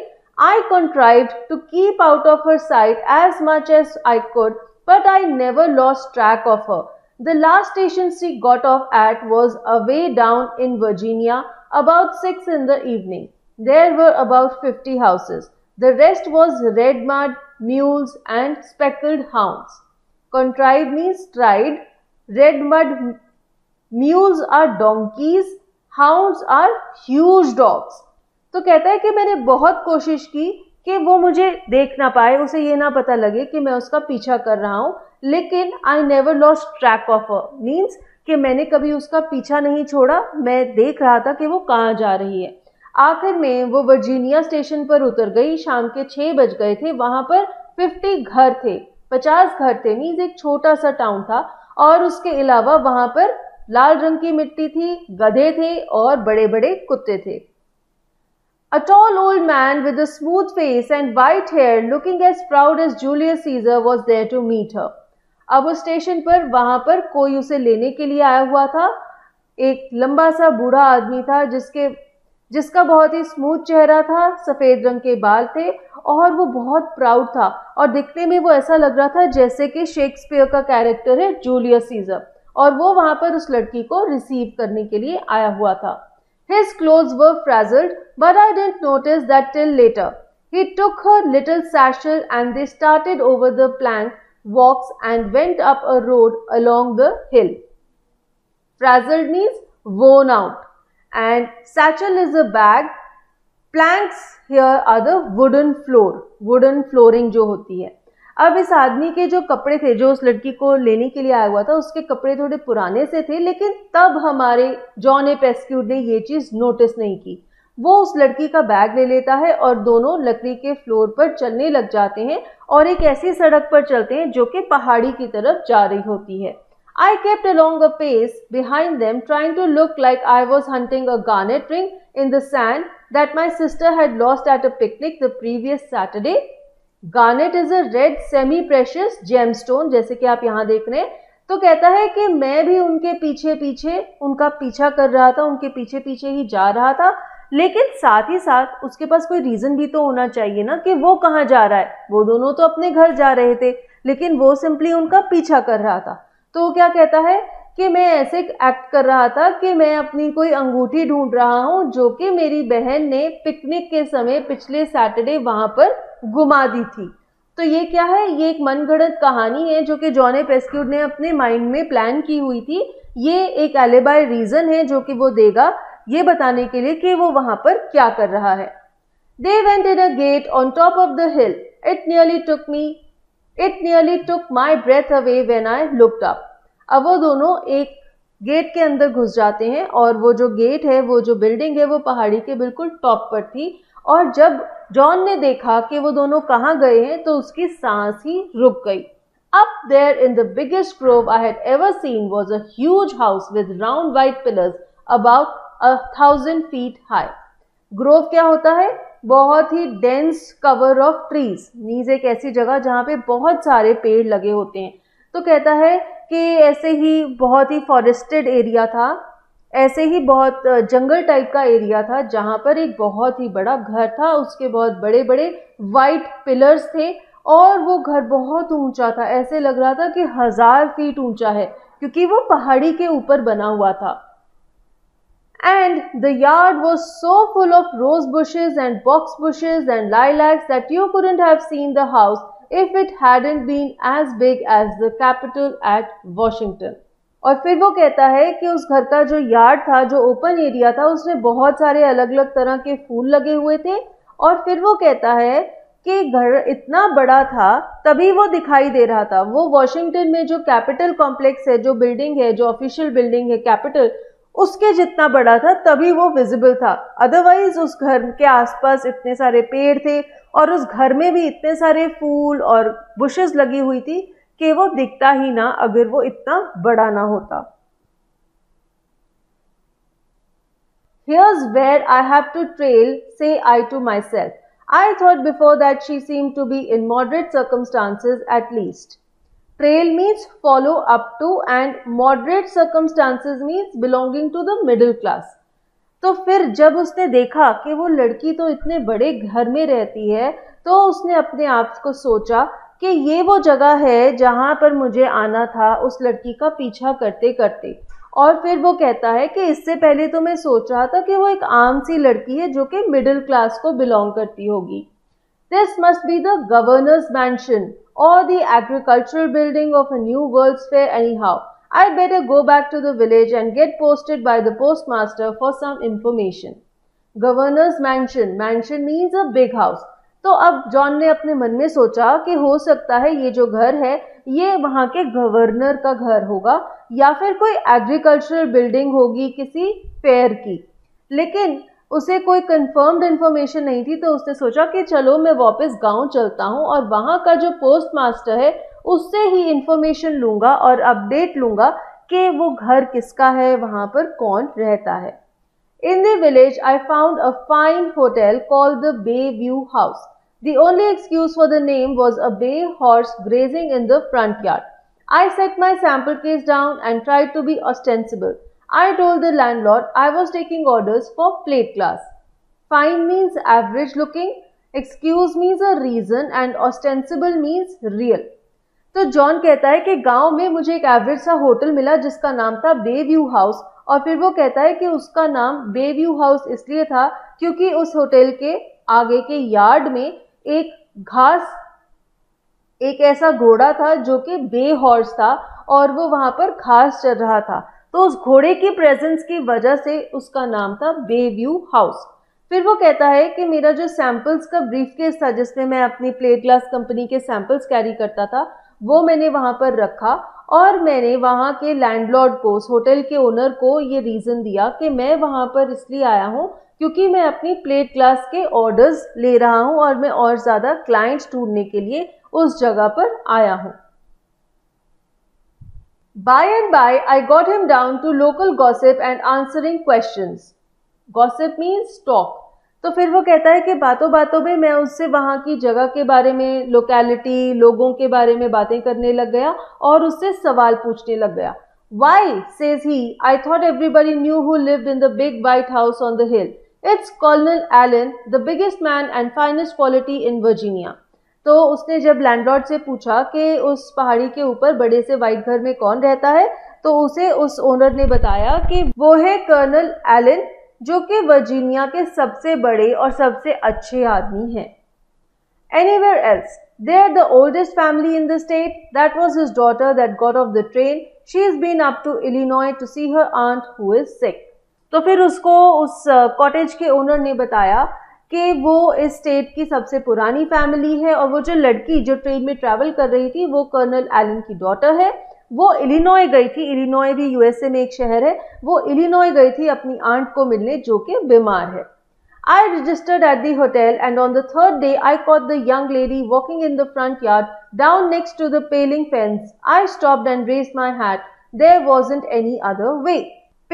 I contrived to keep out of her sight as much as I could, but I never lost track of her. The last station she got off at was away down in Virginia about six in the evening. There were about fifty houses. The rest was red mart, mules and speckled hounds. contrived means tried, red mart, mules are donkeys, hounds are huge dogs. तो कहता है कि मैंने बहुत कोशिश की कि वो मुझे देख ना पाए, उसे ये ना पता लगे कि मैं उसका पीछा कर रहा हूँ, लेकिन I never lost track of her means कि मैंने कभी उसका पीछा नहीं छोड़ा, मैं देख रहा था कि वो कहाँ जा रही है। आखिर में वो वर्जीनिया स्टेशन पर उतर गई। शाम के छः बज गए थे। वहाँ पर फिफ्टी घर थे, पचास घर थे, मीन्स एक छोटा सा टाउन था। और उसके अलावा वहाँ पर लाल रंग की मिट्टी थी, गधे थे और बड़े बड़े कुत्ते थे। A tall old man with a smooth face and white hair, looking as proud as Julius Caesar, was there to meet her. अब उस स्टेशन पर वहां पर कोई उसे लेने के लिए आया हुआ था। एक लंबा सा बूढ़ा आदमी था जिसके जिसका बहुत ही स्मूथ चेहरा था, सफेद रंग के बाल थे और वो बहुत प्राउड था। और दिखने में वो ऐसा लग रहा था जैसे कि शेक्सपियर का कैरेक्टर है जूलियस सीजर। और वो वहां पर उस लड़की को रिसीव करने के लिए आया हुआ था। His clothes were frazzled, but I didn't notice that till later. He took her little satchel and they started over the plank walks and went up a road along the hill. Frazzled means worn out, and satchel is a bag. Planks here are the wooden floor, wooden flooring जो होती है। अब इस आदमी के जो कपड़े थे, जो उस लड़की को लेने के लिए आया हुआ था, उसके कपड़े थोड़े पुराने से थे, लेकिन तब हमारे जॉन ए पेस्क्यूड ने ये चीज़ नोटिस नहीं की। वो उस लड़की का बैग ले लेता है और दोनों लकड़ी के फ्लोर पर चलने लग जाते हैं और एक ऐसी सड़क पर चलते हैं जो कि पहाड़ी की तरफ जा रही होती है। I kept along a pace behind them trying to look like I was hunting a garnet ring in the sand that my sister had lost at a picnic the previous Saturday. Garnet is a red semi precious gemstone, जैसे कि आप यहाँ देख रहे हैं। तो कहता है कि मैं भी उनके पीछे पीछे उनका पीछा कर रहा था, उनके पीछे पीछे ही जा रहा था, लेकिन साथ ही साथ उसके पास कोई रीज़न भी तो होना चाहिए ना कि वो कहाँ जा रहा है। वो दोनों तो अपने घर जा रहे थे, लेकिन वो सिंपली उनका पीछा कर रहा था। तो वो क्या कहता है कि मैं ऐसे एक्ट कर रहा था कि मैं अपनी कोई अंगूठी ढूंढ रहा हूँ जो कि मेरी बहन ने पिकनिक के समय पिछले सैटरडे वहाँ पर घुमा दी थी। तो ये क्या है, ये एक मनगढ़ंत कहानी है जो कि जॉन ए पेस्क्यूड ने अपने माइंड में प्लान की हुई थी। ये एक एलिबाई रीज़न है जो कि वो देगा ये बताने के लिए कि वो वहाँ पर क्या कर रहा है। They went in a gate on top of the hill, it nearly took me it nearly took my breath away when I looked up. अब वो दोनों एक गेट के अंदर घुस जाते हैं और वो जो गेट है, वो जो बिल्डिंग है, वो पहाड़ी के बिल्कुल टॉप पर थी। और जब जॉन ने देखा कि वो दोनों कहाँ गए हैं तो उसकी सांस ही रुक गई। Up there in the biggest grove I had ever seen was a huge house with round white pillars about a thousand feet high. Grove क्या होता है? बहुत ही dense cover of trees, means एक ऐसी जगह जहाँ पे बहुत सारे पेड़ लगे होते हैं। तो कहता है कि ऐसे ही बहुत ही फॉरेस्टेड एरिया था, ऐसे ही बहुत जंगल टाइप का एरिया था जहाँ पर एक बहुत ही बड़ा घर था। उसके बहुत बड़े बड़े वाइट पिलर्स थे और वो घर बहुत ऊंचा था, ऐसे लग रहा था कि हज़ार फीट ऊंचा है क्योंकि वो पहाड़ी के ऊपर बना हुआ था। And the yard was so full of rose bushes and box bushes and lilacs that you couldn't have seen the house if it hadn't been as big as the Capitol at Washington. और फिर वो कहता है कि उस घर का जो यार्ड था, जो ओपन एरिया था, उसमें बहुत सारे अलग अलग तरह के फूल लगे हुए थे। और फिर वो कहता है कि घर इतना बड़ा था तभी वो दिखाई दे रहा था। वो वॉशिंगटन में जो कैपिटल कॉम्प्लेक्स है, जो बिल्डिंग है, जो ऑफिशियल बिल्डिंग है कैपिटल, उसके जितना बड़ा था तभी वो विजिबल था। अदरवाइज उस घर के आसपास इतने सारे पेड़ थे और उस घर में भी इतने सारे फूल और बुशेस लगी हुई थी कि वो दिखता ही ना अगर वो इतना बड़ा ना होता। Here's where I have to trail, say I to myself. I thought before that she seemed to be in moderate circumstances at least. Trail means follow up to and moderate circumstances means belonging to the middle class. तो फिर जब उसने देखा कि वो लड़की तो इतने बड़े घर में रहती है तो उसने अपने आप को सोचा कि ये वो जगह है जहाँ पर मुझे आना था उस लड़की का पीछा करते करते। और फिर वो कहता है कि इससे पहले तो मैं सोच रहा था कि वो एक आम सी लड़की है जो कि मिडिल क्लास को बिलोंग करती होगी। This must be the governor's mansion or the agricultural building of a new world's fair anyhow. I'd better go back to the village and get posted by the postmaster for some information. Governor's mansion. Mansion means a big house. तो अब John ने अपने मन में सोचा कि हो सकता है ये जो घर है ये वहाँ के गवर्नर का घर होगा या फिर कोई एग्रीकल्चरल बिल्डिंग होगी किसी फेयर की। लेकिन उसे कोई कंफर्म्ड इन्फॉर्मेशन नहीं थी तो उसने सोचा कि चलो मैं वापस गांव चलता हूं और वहां का जो पोस्ट मास्टर है उससे ही इन्फॉर्मेशन लूंगा और अपडेट लूंगा कि वो घर किसका है, वहां पर कौन रहता है। In the village I found a fine hotel called the bay view house. The only excuse for the name was a bay horse grazing in the front yard. I set my sample case down and try to be ostensible. I told the landlord I was taking orders for plate glass. Fine means average looking, excuse means a reason and ostensible means real. तो John कहता है कि गांव में मुझे एक average सा hotel मिला जिसका नाम था बे व्यू हाउस। और फिर वो कहता है कि उसका नाम बे व्यू हाउस इसलिए था क्योंकि उस होटल के आगे के यार्ड में एक घास एक ऐसा घोड़ा था जो कि बे हॉर्स था और वो वहां पर घास चल रहा था तो उस घोड़े की प्रेजेंस की वजह से उसका नाम था बे व्यू हाउस। फिर वो कहता है कि मेरा जो सैम्पल्स का ब्रीफकेस था जिसमें मैं अपनी प्लेट ग्लास कंपनी के सैम्पल्स कैरी करता था वो मैंने वहाँ पर रखा और मैंने वहाँ के लैंडलॉर्ड को, उस होटल के ओनर को ये रीज़न दिया कि मैं वहाँ पर इसलिए आया हूँ क्योंकि मैं अपनी प्लेट ग्लास के ऑर्डर्स ले रहा हूँ और मैं और ज़्यादा क्लाइंट्स ढूंढने के लिए उस जगह पर आया हूँ। By and by, I got him down to local gossip and answering questions. Gossip means talk. तो फिर वो कहता है कि बातों बातों में मैं उससे वहाँ की जगह के बारे में, लोकेलिटी, लोगों के बारे में बातें करने लग गया और उससे सवाल पूछने लग गया। Why, says he, I thought everybody knew who lived in the big white house on the hill. It's Colonel Allen, the biggest man and finest quality in Virginia. तो उसने जब लैंडलॉर्ड से पूछा कि उस पहाड़ी के ऊपर बड़े से वाइट घर में कौन रहता है तो उसे उस ओनर ने बताया कि वो है कर्नल एलन जो कि वर्जीनिया के सबसे बड़े और सबसे अच्छे आदमी हैं। Anywhere else They're the oldest family in the state. That was his daughter that got off the train. She's been up to Illinois to see her aunt who is sick. तो फिर उसको उस कॉटेज के owner ने बताया कि वो इस स्टेट की सबसे पुरानी फैमिली है और वो जो लड़की जो ट्रेन में ट्रैवल कर रही थी वो कर्नल एलन की डॉटर है. वो इलिनॉय गई थी. इलिनॉय भी यूएसए में एक शहर है. वो इलिनॉय गई थी अपनी आंट को मिलने जो कि बीमार है. I registered at the hotel and on the third day I caught the young lady walking in the front yard down next to the paling fence. I stopped and raised my hat. There wasn't any other way.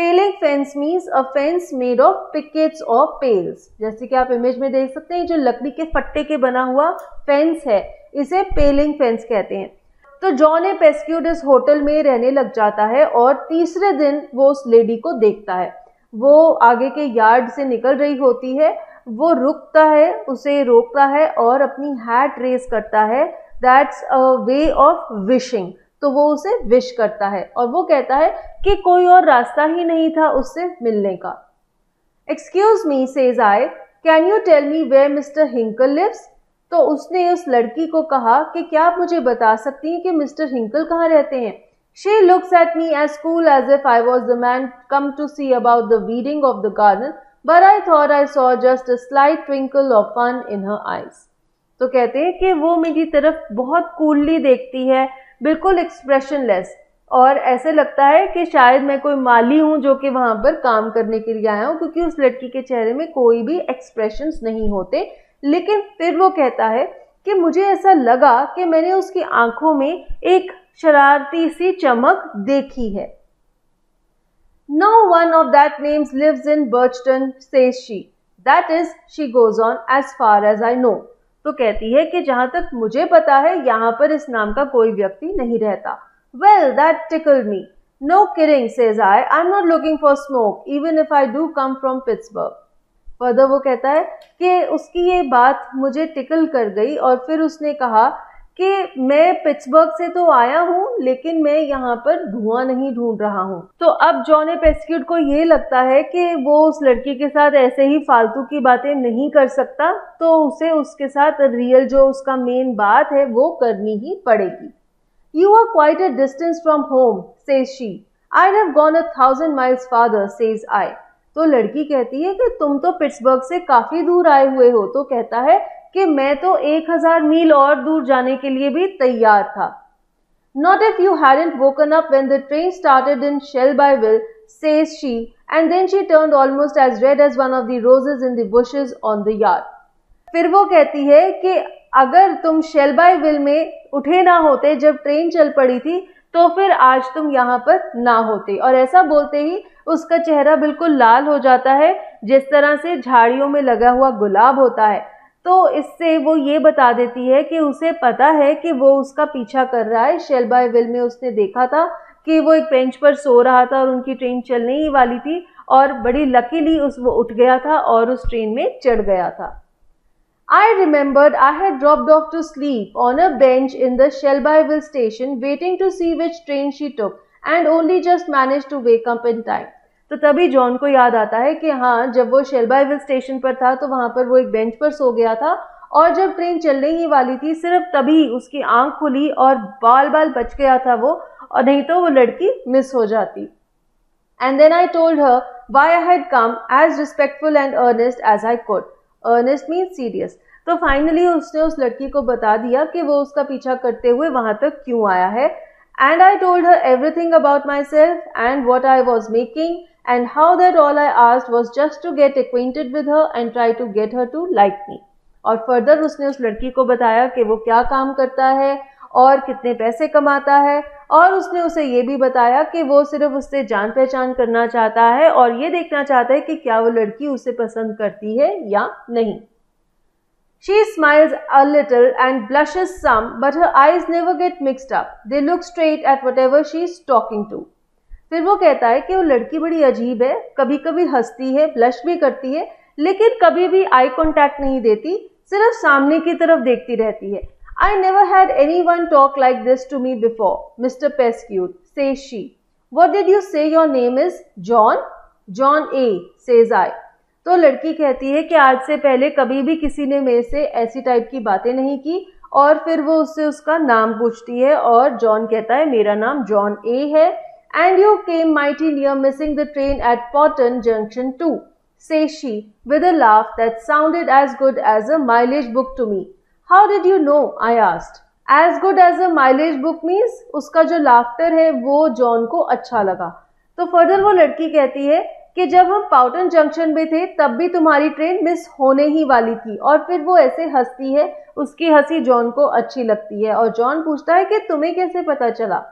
Paling fence means a fence made of pickets or pales. जैसे कि आप image में देख सकते हैं जो लकड़ी के फट्टे के बना हुआ फेंस है इसे पेलिंग फेंस कहते हैं. तो जॉन ए पेस्क्यूड इस होटल में रहने लग जाता है और तीसरे दिन वो उस लेडी को देखता है. वो आगे के यार्ड से निकल रही होती है. वो रुकता है, उसे रोकता है और अपनी हैट रेस करता है. That's a way of wishing. तो वो उसे विश करता है और वो कहता है कि कोई और रास्ता ही नहीं था उससे मिलने का. Excuse me says I, can you tell me where mister Hinkle lives. तो उसने उस लड़की को कहा कि क्या आप मुझे बता सकती हैं कि मिस्टर हिंकल कहाँ रहते हैं. She looks at me as cool as if I was the man come to see about the weeding of the garden, but I thought I saw just a slight twinkle of fun in her eyes. तो कहते हैं कि वो मेरी तरफ बहुत coolly देखती है, बिल्कुल एक्सप्रेशनलेस, और ऐसे लगता है कि शायद मैं कोई माली हूँ जो कि वहाँ पर काम करने के लिए आया हूँ, क्योंकि उस लड़की के चेहरे में कोई भी एक्सप्रेशंस नहीं होते. लेकिन फिर वो कहता है कि मुझे ऐसा लगा कि मैंने उसकी आंखों में एक शरारती सी चमक देखी है. No one of that names lives in Birchton, says she. That is, she goes on as far as I know. तो कहती है कि जहां तक मुझे पता है यहाँ पर इस नाम का कोई व्यक्ति नहीं रहता. Well, that tickled me. No kidding, says I. I'm not looking for smoke, even if I do come from Pittsburgh. Further वो कहता है कि उसकी ये बात मुझे टिकल कर गई और फिर उसने कहा कि मैं पिट्सबर्ग से तो आया हूँ लेकिन मैं यहाँ पर धुआं नहीं ढूंढ रहा हूँ. तो अब जॉन ए पेस्क्यूड को ये लगता है कि वो उस लड़की के साथ ऐसे ही फालतू की बातें नहीं कर सकता, तो उसे उसके साथ रियल जो उसका मेन बात है वो करनी ही पड़ेगी. You are quite a distance from home, says she. I have gone a thousand miles farther, says I. तो लड़की कहती है कि तुम तो पिट्सबर्ग से काफ़ी दूर आए हुए हो. तो कहता है कि मैं तो एक हजार मील और दूर जाने के लिए भी तैयार था. Not if you hadn't woken up when the train started in Shelbyville, says she, and then she turned almost as red as one of the roses in the bushes on the yard. फिर वो कहती है कि अगर तुम शेल्बाइविल में उठे ना होते जब ट्रेन चल पड़ी थी तो फिर आज तुम यहाँ पर ना होते. और ऐसा बोलते ही उसका चेहरा बिल्कुल लाल हो जाता है जिस तरह से झाड़ियों में लगा हुआ गुलाब होता है. तो इससे वो ये बता देती है कि उसे पता है कि वो उसका पीछा कर रहा है. शेल्बाइविल में उसने देखा था कि वो एक बेंच पर सो रहा था और उनकी ट्रेन चलने ही वाली थी और बड़ी लकीली उस वो उठ गया था और उस ट्रेन में चढ़ गया था. I remembered I had dropped off to sleep on a bench in the Shelbyville station waiting to see which train she took and only just managed to wake up in time. तो तभी John को याद आता है कि हाँ जब वो शेल्बाइविल स्टेशन पर था तो वहाँ पर वो एक बेंच पर सो गया था और जब ट्रेन चलने ही वाली थी सिर्फ तभी उसकी आंख खुली और बाल बाल बच गया था वो, और नहीं तो वो लड़की मिस हो जाती. And then I told her why I had come as respectful and earnest as I could. Earnest means serious. तो फाइनली उसने उस लड़की को बता दिया कि वो उसका पीछा करते हुए वहाँ तक क्यों आया है. And I told her everything about myself and what I was making and how that all I asked was just to get acquainted with her and try to get her to like me. और further उसने उस लड़की को बताया कि वो क्या काम करता है और कितने पैसे कमाता है, और उसने उसे ये भी बताया कि वो सिर्फ उससे जान पहचान करना चाहता है और ये देखना चाहता है कि क्या वो लड़की उसे पसंद करती है या नहीं. She smiles a little and blushes some, but her eyes never get mixed up. They look straight at whatever she's talking to. फिर वो कहता है कि वो लड़की बड़ी अजीब है, कभी कभी हंसती है, ब्लश भी करती है, लेकिन कभी भी आई कॉन्टैक्ट नहीं देती, सिर्फ सामने की तरफ देखती रहती है. I never had anyone talk like this to me before, Mister Pescud, says she. What did you say your name is? John? John A, says I. तो लड़की कहती है कि आज से पहले कभी भी किसी ने मेरे से ऐसी टाइप की बातें नहीं की और फिर वो उससे उसका नाम पूछती है और जॉन कहता है मेरा नाम जॉन ए है। And you came mighty near missing the train at पॉटन junction too, says she with a laugh that sounded as good as a mileage book to me. How did you know? I asked. As good as a mileage book means उसका जो laughter है वो John को अच्छा लगा। तो further वो लड़की कहती है कि जब हम पाउटन जंक्शन में थे तब भी तुम्हारी ट्रेन मिस होने ही वाली थी, और फिर वो ऐसे हंसती है, उसकी हंसी जॉन को अच्छी लगती है और जॉन पूछता है कि तुम्हें कैसे पता चला।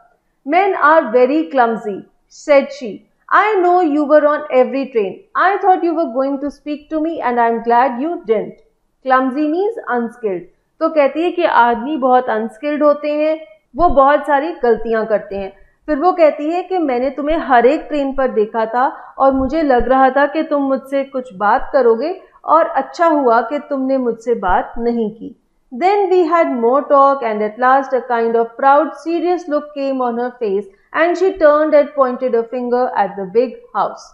Men are very clumsy, said she. I know you were on every train. I thought you were going to speak to me and I'm glad you didn't. Clumsy means unskilled. तो कहती है कि आदमी बहुत अनस्किल्ड होते हैं, वो बहुत सारी गलतियां करते हैं। फिर वो कहती है कि मैंने तुम्हें हर एक ट्रेन पर देखा था और मुझे लग रहा था कि तुम मुझसे कुछ बात करोगे और अच्छा हुआ कि तुमने मुझसे बात नहीं की। Then we had more talk and at last a kind of proud serious look came on her face and she turned and pointed a finger at the big house.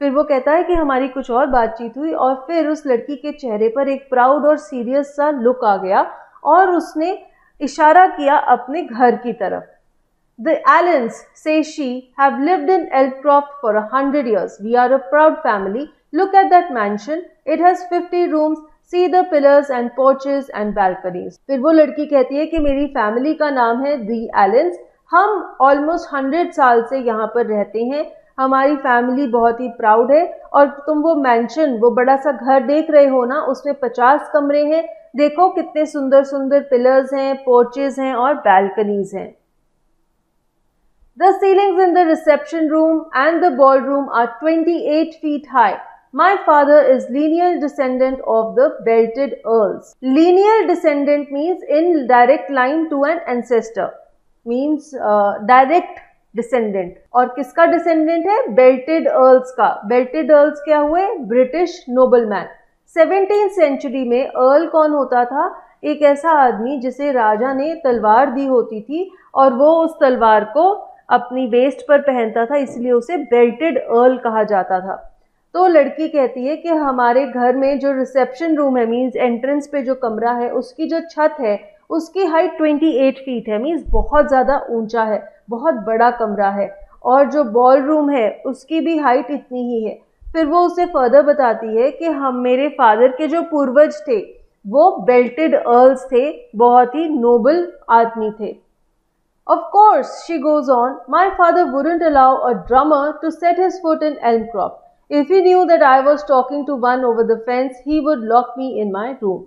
फिर वो कहता है कि हमारी कुछ और बातचीत हुई और फिर उस लड़की के चेहरे पर एक प्राउड और सीरियस सा लुक आ गया और उसने इशारा किया अपने घर की तरफ। The Allens, says she, have lived in Elcroft for a hundred years. We are a proud family. Look at that mansion. It has fifty rooms. See the pillars and porches and balconies. फिर वो लड़की कहती है कि मेरी family का नाम है दी एलेंस, हम ऑलमोस्ट हंड्रेड साल से यहाँ पर रहते हैं, हमारी फैमिली बहुत ही प्राउड है। और तुम वो मैंशन, वो बड़ा सा घर देख रहे हो ना, उसमें पचास कमरे हैं, देखो कितने सुंदर सुंदर पिलर्स हैं, पोर्चेज हैं और बैल्कनीज हैं। The ceilings in the reception room and the ball room are twenty eight feet high. My father is lineal descendant of the belted earls. Lineal descendant means in direct line to an ancestor. Means uh, direct descendant. और किसका descendant है? Belted earls का. Belted earls क्या हुए? British nobleman. seventeenth century में earl कौन होता था? एक ऐसा आदमी जिसे राजा ने तलवार दी होती थी और वो उस तलवार को अपनी वेस्ट पर पहनता था, इसलिए उसे belted earl कहा जाता था। तो लड़की कहती है कि हमारे घर में जो रिसेप्शन रूम है, मींस एंट्रेंस पे जो कमरा है, उसकी जो छत है उसकी हाइट अट्ठाईस फीट है, मींस बहुत ज़्यादा ऊंचा है, बहुत बड़ा कमरा है। और जो बॉल रूम है उसकी भी हाइट इतनी ही है। फिर वो उसे फर्दर बताती है कि हम मेरे फादर के जो पूर्वज थे वो बेल्टेड अर्ल्स थे, बहुत ही नोबल आदमी थे। Of course, she goes on, my father wouldn't allow a drummer to set his foot in Elmcroft. If he knew that I was talking to one over the fence, he would lock me in my room.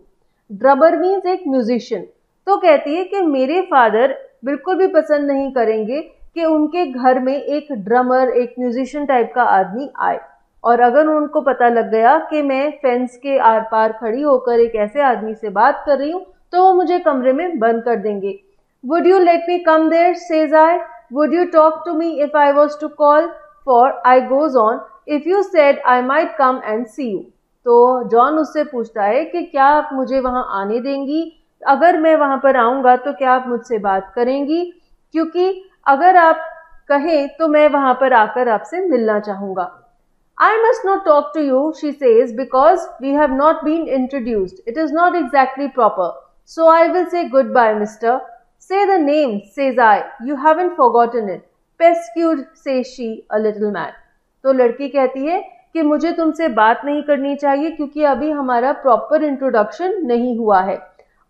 Drummer means एक musician. तो कहती है कि मेरे father बिल्कुल भी पसंद नहीं करेंगे कि उनके घर में एक ड्रमर, एक म्यूजिशियन टाइप का आदमी आए, और अगर उनको पता लग गया कि मैं फेंस के आर पार खड़ी होकर एक ऐसे आदमी से बात कर रही हूँ तो वो मुझे कमरे में बंद कर देंगे। Would you let me come there? Says I. Would you talk to me if I was to call? For I goes on. If you said I might come and see you. तो John उससे पूछता है कि क्या आप मुझे वहाँ आने देंगी, अगर मैं वहाँ पर आऊँगा तो क्या आप मुझसे बात करेंगी, क्योंकि अगर आप कहें तो मैं वहाँ पर आकर आपसे मिलना चाहूँगा। I must not talk to you, she says, because we have not been introduced. It is not exactly proper. So I will say goodbye, mister. Say the name, says I. You haven't forgotten it. Pescud, says she, a little mad. तो लड़की कहती है कि मुझे तुमसे बात नहीं करनी चाहिए क्योंकि अभी हमारा प्रॉपर इंट्रोडक्शन नहीं हुआ है।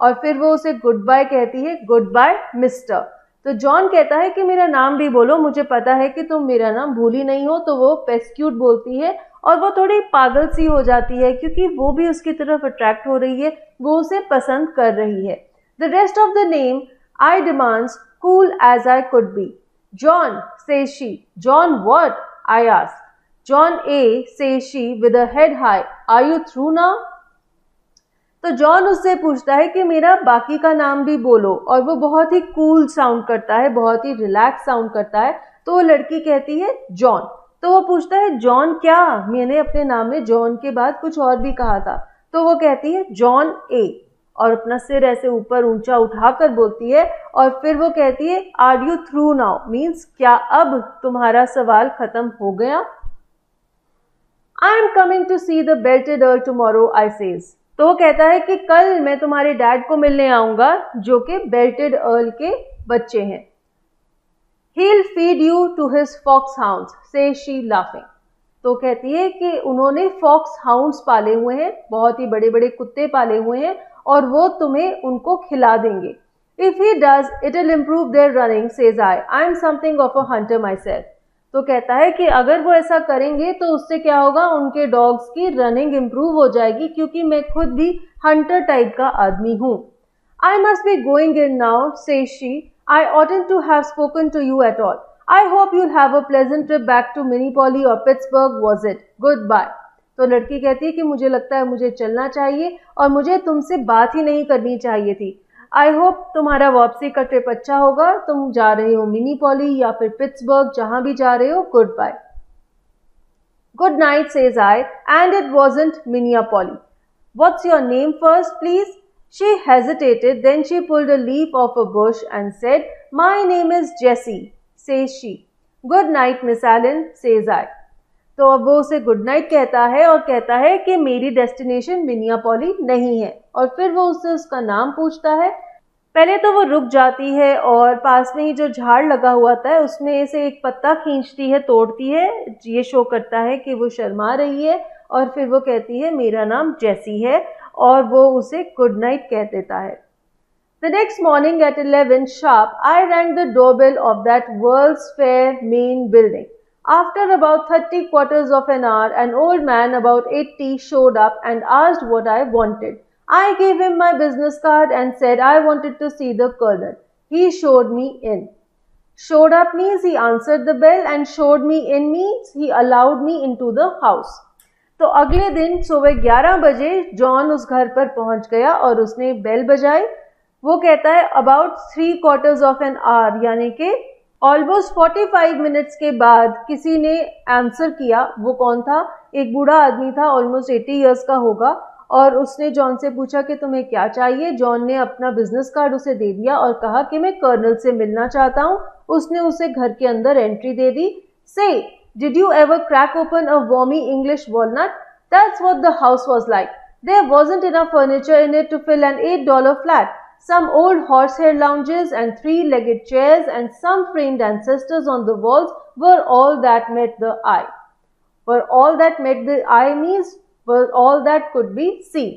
और फिर वो उसे गुड बाय कहती है, गुड बाय मिस्टर। तो जॉन कहता है कि मेरा नाम भी बोलो, मुझे पता है कि तुम मेरा नाम भूली नहीं हो। तो वो पेस्क्यूट बोलती है और वो थोड़ी पागल सी हो जाती है क्योंकि वो भी उसकी तरफ अट्रैक्ट हो रही है, वो उसे पसंद कर रही है। The rest of the name I demands, cool as I could be. John, says she. John what? I asked. John A, says she with her head high. Are you through now? तो John उससे पूछता है कि मेरा बाकी का नाम भी बोलो, और वो बहुत ही कूल साउंड करता है, बहुत ही रिलैक्स साउंड करता है। तो वो लड़की कहती है जॉन। तो वो पूछता है जॉन क्या? मैंने अपने नाम में जॉन के बाद कुछ और भी कहा था। तो वो कहती है जॉन ए, और अपना सिर ऐसे ऊपर ऊंचा उठाकर बोलती है। और फिर वो कहती है are you through now, means क्या अब तुम्हारा सवाल खत्म हो गया। I am coming to see the belted earl tomorrow, I says. तो वो कहता है कि कल मैं तुम्हारे डैड को मिलने आऊंगा जो कि बेल्टेड अर्ल के बच्चे हैं. He'll feed you to his foxhounds, says she laughing. तो कहती है कि उन्होंने फॉक्स हाउंड्स पाले हुए हैं, बहुत ही बड़े बड़े कुत्ते पाले हुए हैं और वो तुम्हें उनको खिला देंगे. If he does, it'll improve their running, says I. I'm something of a hunter myself. तो कहता है कि अगर वो ऐसा करेंगे तो उससे क्या होगा, उनके डॉग्स की रनिंग इम्प्रूव हो जाएगी क्योंकि मैं खुद भी हंटर टाइप का आदमी हूँ. I must be going in now, says she. I oughtn't to have spoken to you at all. I hope you'll have a pleasant trip back to Minneapolis or Pittsburgh, was it? Goodbye. तो लड़की कहती है कि मुझे लगता है मुझे चलना चाहिए और मुझे तुमसे बात ही नहीं करनी चाहिए थी. I hope तुम्हारा वापसी का ट्रिप अच्छा होगा, तुम जा रहे हो मिनीपोली या फिर पिट्सबर्ग, जहाँ भी जा रहे हो. Good bye. Good night, says I, and it wasn't Minneapolis. What's your name first, please? She hesitated, then she pulled a leaf off a bush and said, My name is Jessie, says she. Good night, Miss Allen, says I. तो अब वो उसे good night कहता है और कहता है कि मेरी डेस्टिनेशन मिनियापोली नहीं है और फिर वो उससे उसका नाम पूछता है. पहले तो वो रुक जाती है और पास में ही जो झाड़ लगा हुआ था उसमें से एक पत्ता खींचती है, तोड़ती है, ये शो करता है कि वो शर्मा रही है और फिर वो कहती है मेरा नाम जेसी है और वो उसे गुड नाइट कह देता है. The next morning at eleven sharp, I rang the doorbell of that World's Fair main building. After about thirty quarters of an hour, an old man about eighty showed up and asked what I wanted. I gave him my business card and said I wanted to see the colonel. He showed me in. Showed up means he answered the bell, and showed me in means he allowed me into the house. तो अगले दिन सुबह ग्यारह बजे John उस घर पर पहुंच गया और उसने बेल बजाई. वो कहता है about three quarters of an hour यानी कि ऑलमोस्ट पैंतालीस मिनट्स के बाद किसी ने आंसर किया. वो कौन था, एक बूढ़ा आदमी था, ऑलमोस्ट अस्सी इयर्स का होगा, और उसने जॉन से पूछा कि तुम्हें क्या चाहिए. जॉन ने अपना बिजनेस कार्ड उसे दे दिया और कहा कि मैं कर्नल से मिलना चाहता हूँ. उसने उसे घर के अंदर एंट्री दे दी. से Did you ever crack open a wormy English walnut? That's what the house was like. There wasn't enough furniture in it to fill an eight dollar flat. Some old horsehair lounges and three-legged chairs and some framed ancestors on the walls were all that met the eye. Were all that met the eye means were all that could be seen.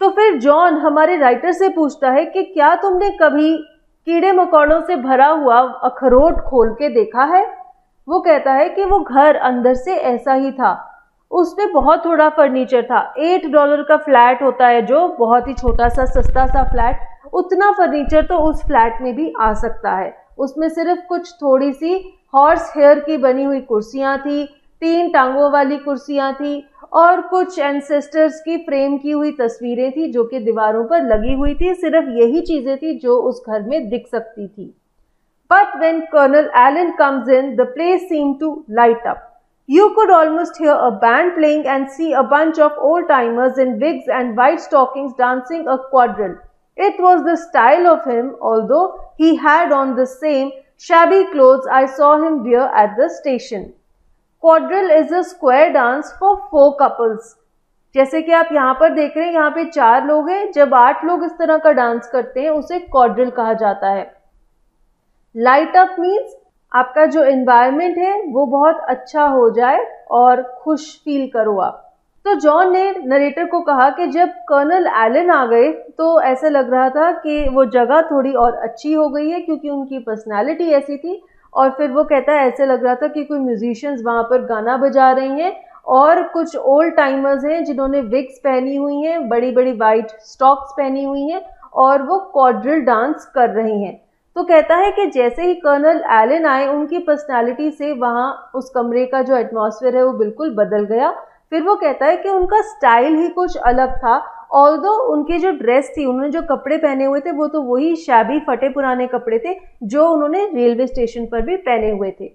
तो फिर John हमारे writer से पूछता है कि क्या तुमने कभी कीड़े मकोड़ों से भरा हुआ अखरोट खोल के देखा है. वो कहता है कि वो घर अंदर से ऐसा ही था, उसमें बहुत थोड़ा फर्नीचर था. एट डॉलर का फ्लैट होता है जो बहुत ही छोटा सा सस्ता सा फ्लैट, उतना फर्नीचर तो उस फ्लैट में भी आ सकता है. उसमें सिर्फ कुछ थोड़ी सी हॉर्स हेयर की बनी हुई कुर्सियां थी, तीन टांगों वाली कुर्सियां थी और कुछ एंसेस्टर्स की फ्रेम की हुई तस्वीरें थी जो कि दीवारों पर लगी हुई थी. सिर्फ यही चीज़ें थी जो उस घर में दिख सकती थी. But when Colonel Allen comes in, the place seemed to light up. You could almost hear a band playing and see a bunch of old-timers in wigs and white stockings dancing a quadrille. It was the style of him, although he had on the same shabby clothes I saw him wear at the station. Quadrille is a square dance for four couples. जैसे कि आप यहाँ पर देख रहे हैं, यहाँ पे चार लोग हैं. जब आठ लोग इस तरह का डांस करते हैं उसे quadrille कहा जाता है. लाइट अप मीन्स आपका जो एनवायरनमेंट है वो बहुत अच्छा हो जाए और खुश फील करो आप. तो जॉन ने नरेटर को कहा कि जब कर्नल एलन आ गए तो ऐसा लग रहा था कि वो जगह थोड़ी और अच्छी हो गई है क्योंकि उनकी पर्सनालिटी ऐसी थी. और फिर वो कहता है ऐसे लग रहा था कि कोई म्यूजिशियंस वहाँ पर गाना बजा रहे हैं और कुछ ओल्ड टाइमर्स हैं जिन्होंने विग्स पहनी हुई हैं, बड़ी बड़ी वाइट स्टॉक्स पहनी हुई हैं और वो क्वाड्रिल डांस कर रही हैं. तो कहता है कि जैसे ही कर्नल एलन आए उनकी पर्सनालिटी से वहाँ उस कमरे का जो एटमॉस्फेयर है वो बिल्कुल बदल गया. फिर वो कहता है कि उनका स्टाइल ही कुछ अलग था. ऑल्दो उनकी जो ड्रेस थी, उन्होंने जो कपड़े पहने हुए थे वो तो वही शैबी फटे पुराने कपड़े थे जो उन्होंने रेलवे स्टेशन पर भी पहने हुए थे.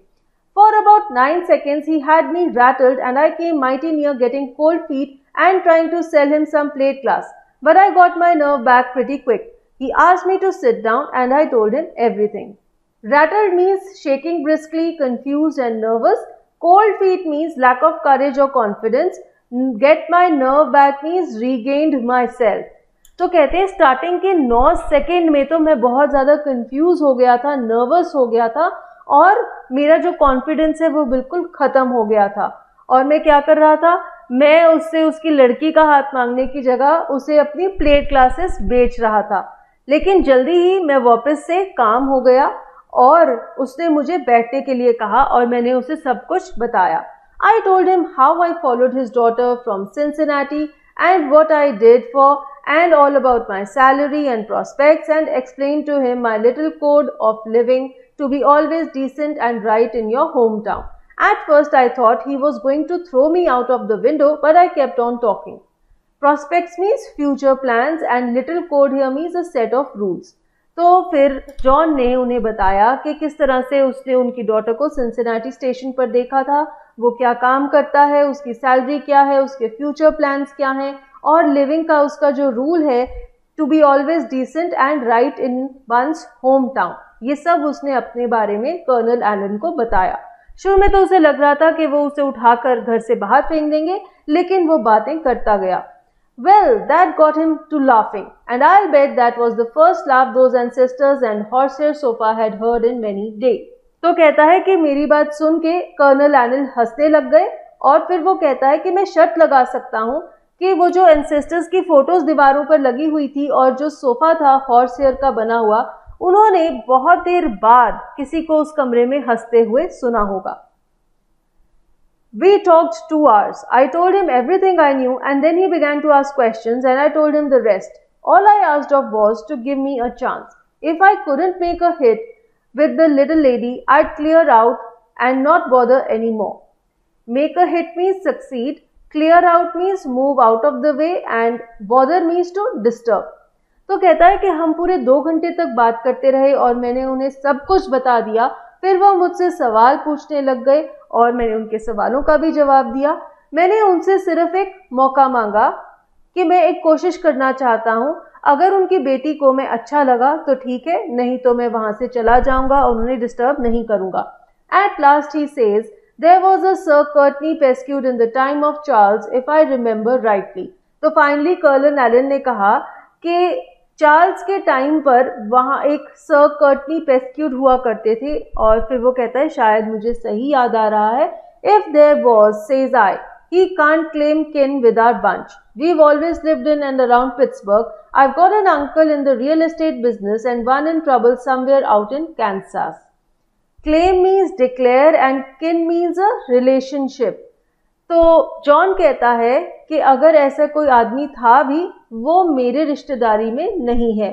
For about nine seconds he had me rattled and I came mighty near getting cold feet and trying to sell him some plate glass but I got my nerve back pretty quick. He asked me to sit down and I told him everything. Rattled means shaking briskly, confused and nervous. Cold feet means lack of courage or confidence. Get my nerve back means regained my self. तो कहते हैं starting के नौ second में तो मैं बहुत ज़्यादा confuse हो गया था, नर्वस हो गया था और मेरा जो कॉन्फिडेंस है वो बिल्कुल ख़त्म हो गया था। और मैं क्या कर रहा था, मैं उससे उसकी लड़की का हाथ मांगने की जगह उसे अपनी प्लेट क्लासेस बेच रहा था। लेकिन जल्दी ही मैं वापस से काम हो गया और उसने मुझे बैठने के लिए कहा और मैंने उसे सब कुछ बताया। I told him how I followed his daughter from Cincinnati and what I did for and all about my salary and prospects and explained to him my little code of living to be always decent and right in your hometown. At first I thought he was going to throw me out of the window but I kept on talking. Prospects means future plans and little code here means a set of rules. तो फिर John ने उन्हें बताया कि किस तरह से उसने उनकी डॉटर को सिंसिनाटी स्टेशन पर देखा था, वो क्या काम करता है, उसकी सैलरी क्या है, उसके फ्यूचर प्लान्स क्या हैं और लिविंग का उसका जो रूल है to be always decent and right in one's home town, ये सब उसने अपने बारे में कर्नल एलन को बताया। शुरू में तो उसे लग रहा था कि वो उसे उठाकर घर से बाहर फेंक देंगे, लेकिन वो बातें करता गया। Well, that got him to laughing, and I'll bet that was the first laugh those ancestors and horsehair sofa had heard in many days. तो कहता है कि मेरी बात सुन के कर्नल एलन हंसने लग गए और फिर वो कहता है कि मैं शर्त लगा सकता हूँ कि वो जो एंसेस्टर्स की फोटोज दीवारों पर लगी हुई थी और जो सोफा था हॉर्सहेयर का बना हुआ, उन्होंने बहुत देर बाद किसी को उस कमरे में हंसते हुए सुना होगा। We talked two hours. I told him everything I knew and then he began to ask questions and I told him the rest. All I asked of was to give me a chance. If I couldn't make a hit with the little lady, I'd clear out and not bother anymore. Make a hit means succeed, clear out means move out of the way and bother means to disturb. तो कहता है कि हम पूरे दो घंटे तक बात करते रहे और मैंने उन्हें सब कुछ बता दिया। फिर वह मुझसे सवाल पूछने लग गए और मैंने उनके सवालों का भी जवाब दिया। मैंने उनसे सिर्फ एक मौका मांगा कि मैं एक कोशिश करना चाहता हूँ, अगर उनकी बेटी को मैं अच्छा लगा तो ठीक है, नहीं तो मैं वहाँ से चला जाऊँगा और उन्हें डिस्टर्ब नहीं करूँगा। At last he says there was a sir Courtney Pescud in the time of Charles if I remember rightly. तो फाइनली कर्नल एलन ने कहा कि चार्ल्स के टाइम पर वहाँ एक सर कर्टनी पेस्क्यूड हुआ करते थे और फिर वो कहता है शायद मुझे सही याद आ रहा है। If there was says I he can't claim kin with our bunch we have always lived in and around Pittsburgh I have got an uncle in the real estate business and one in trouble somewhere out in Kansas. Claim means declare and kin means a relationship. तो John कहता है कि अगर ऐसा कोई आदमी था भी, वो मेरे रिश्तेदारी में नहीं है।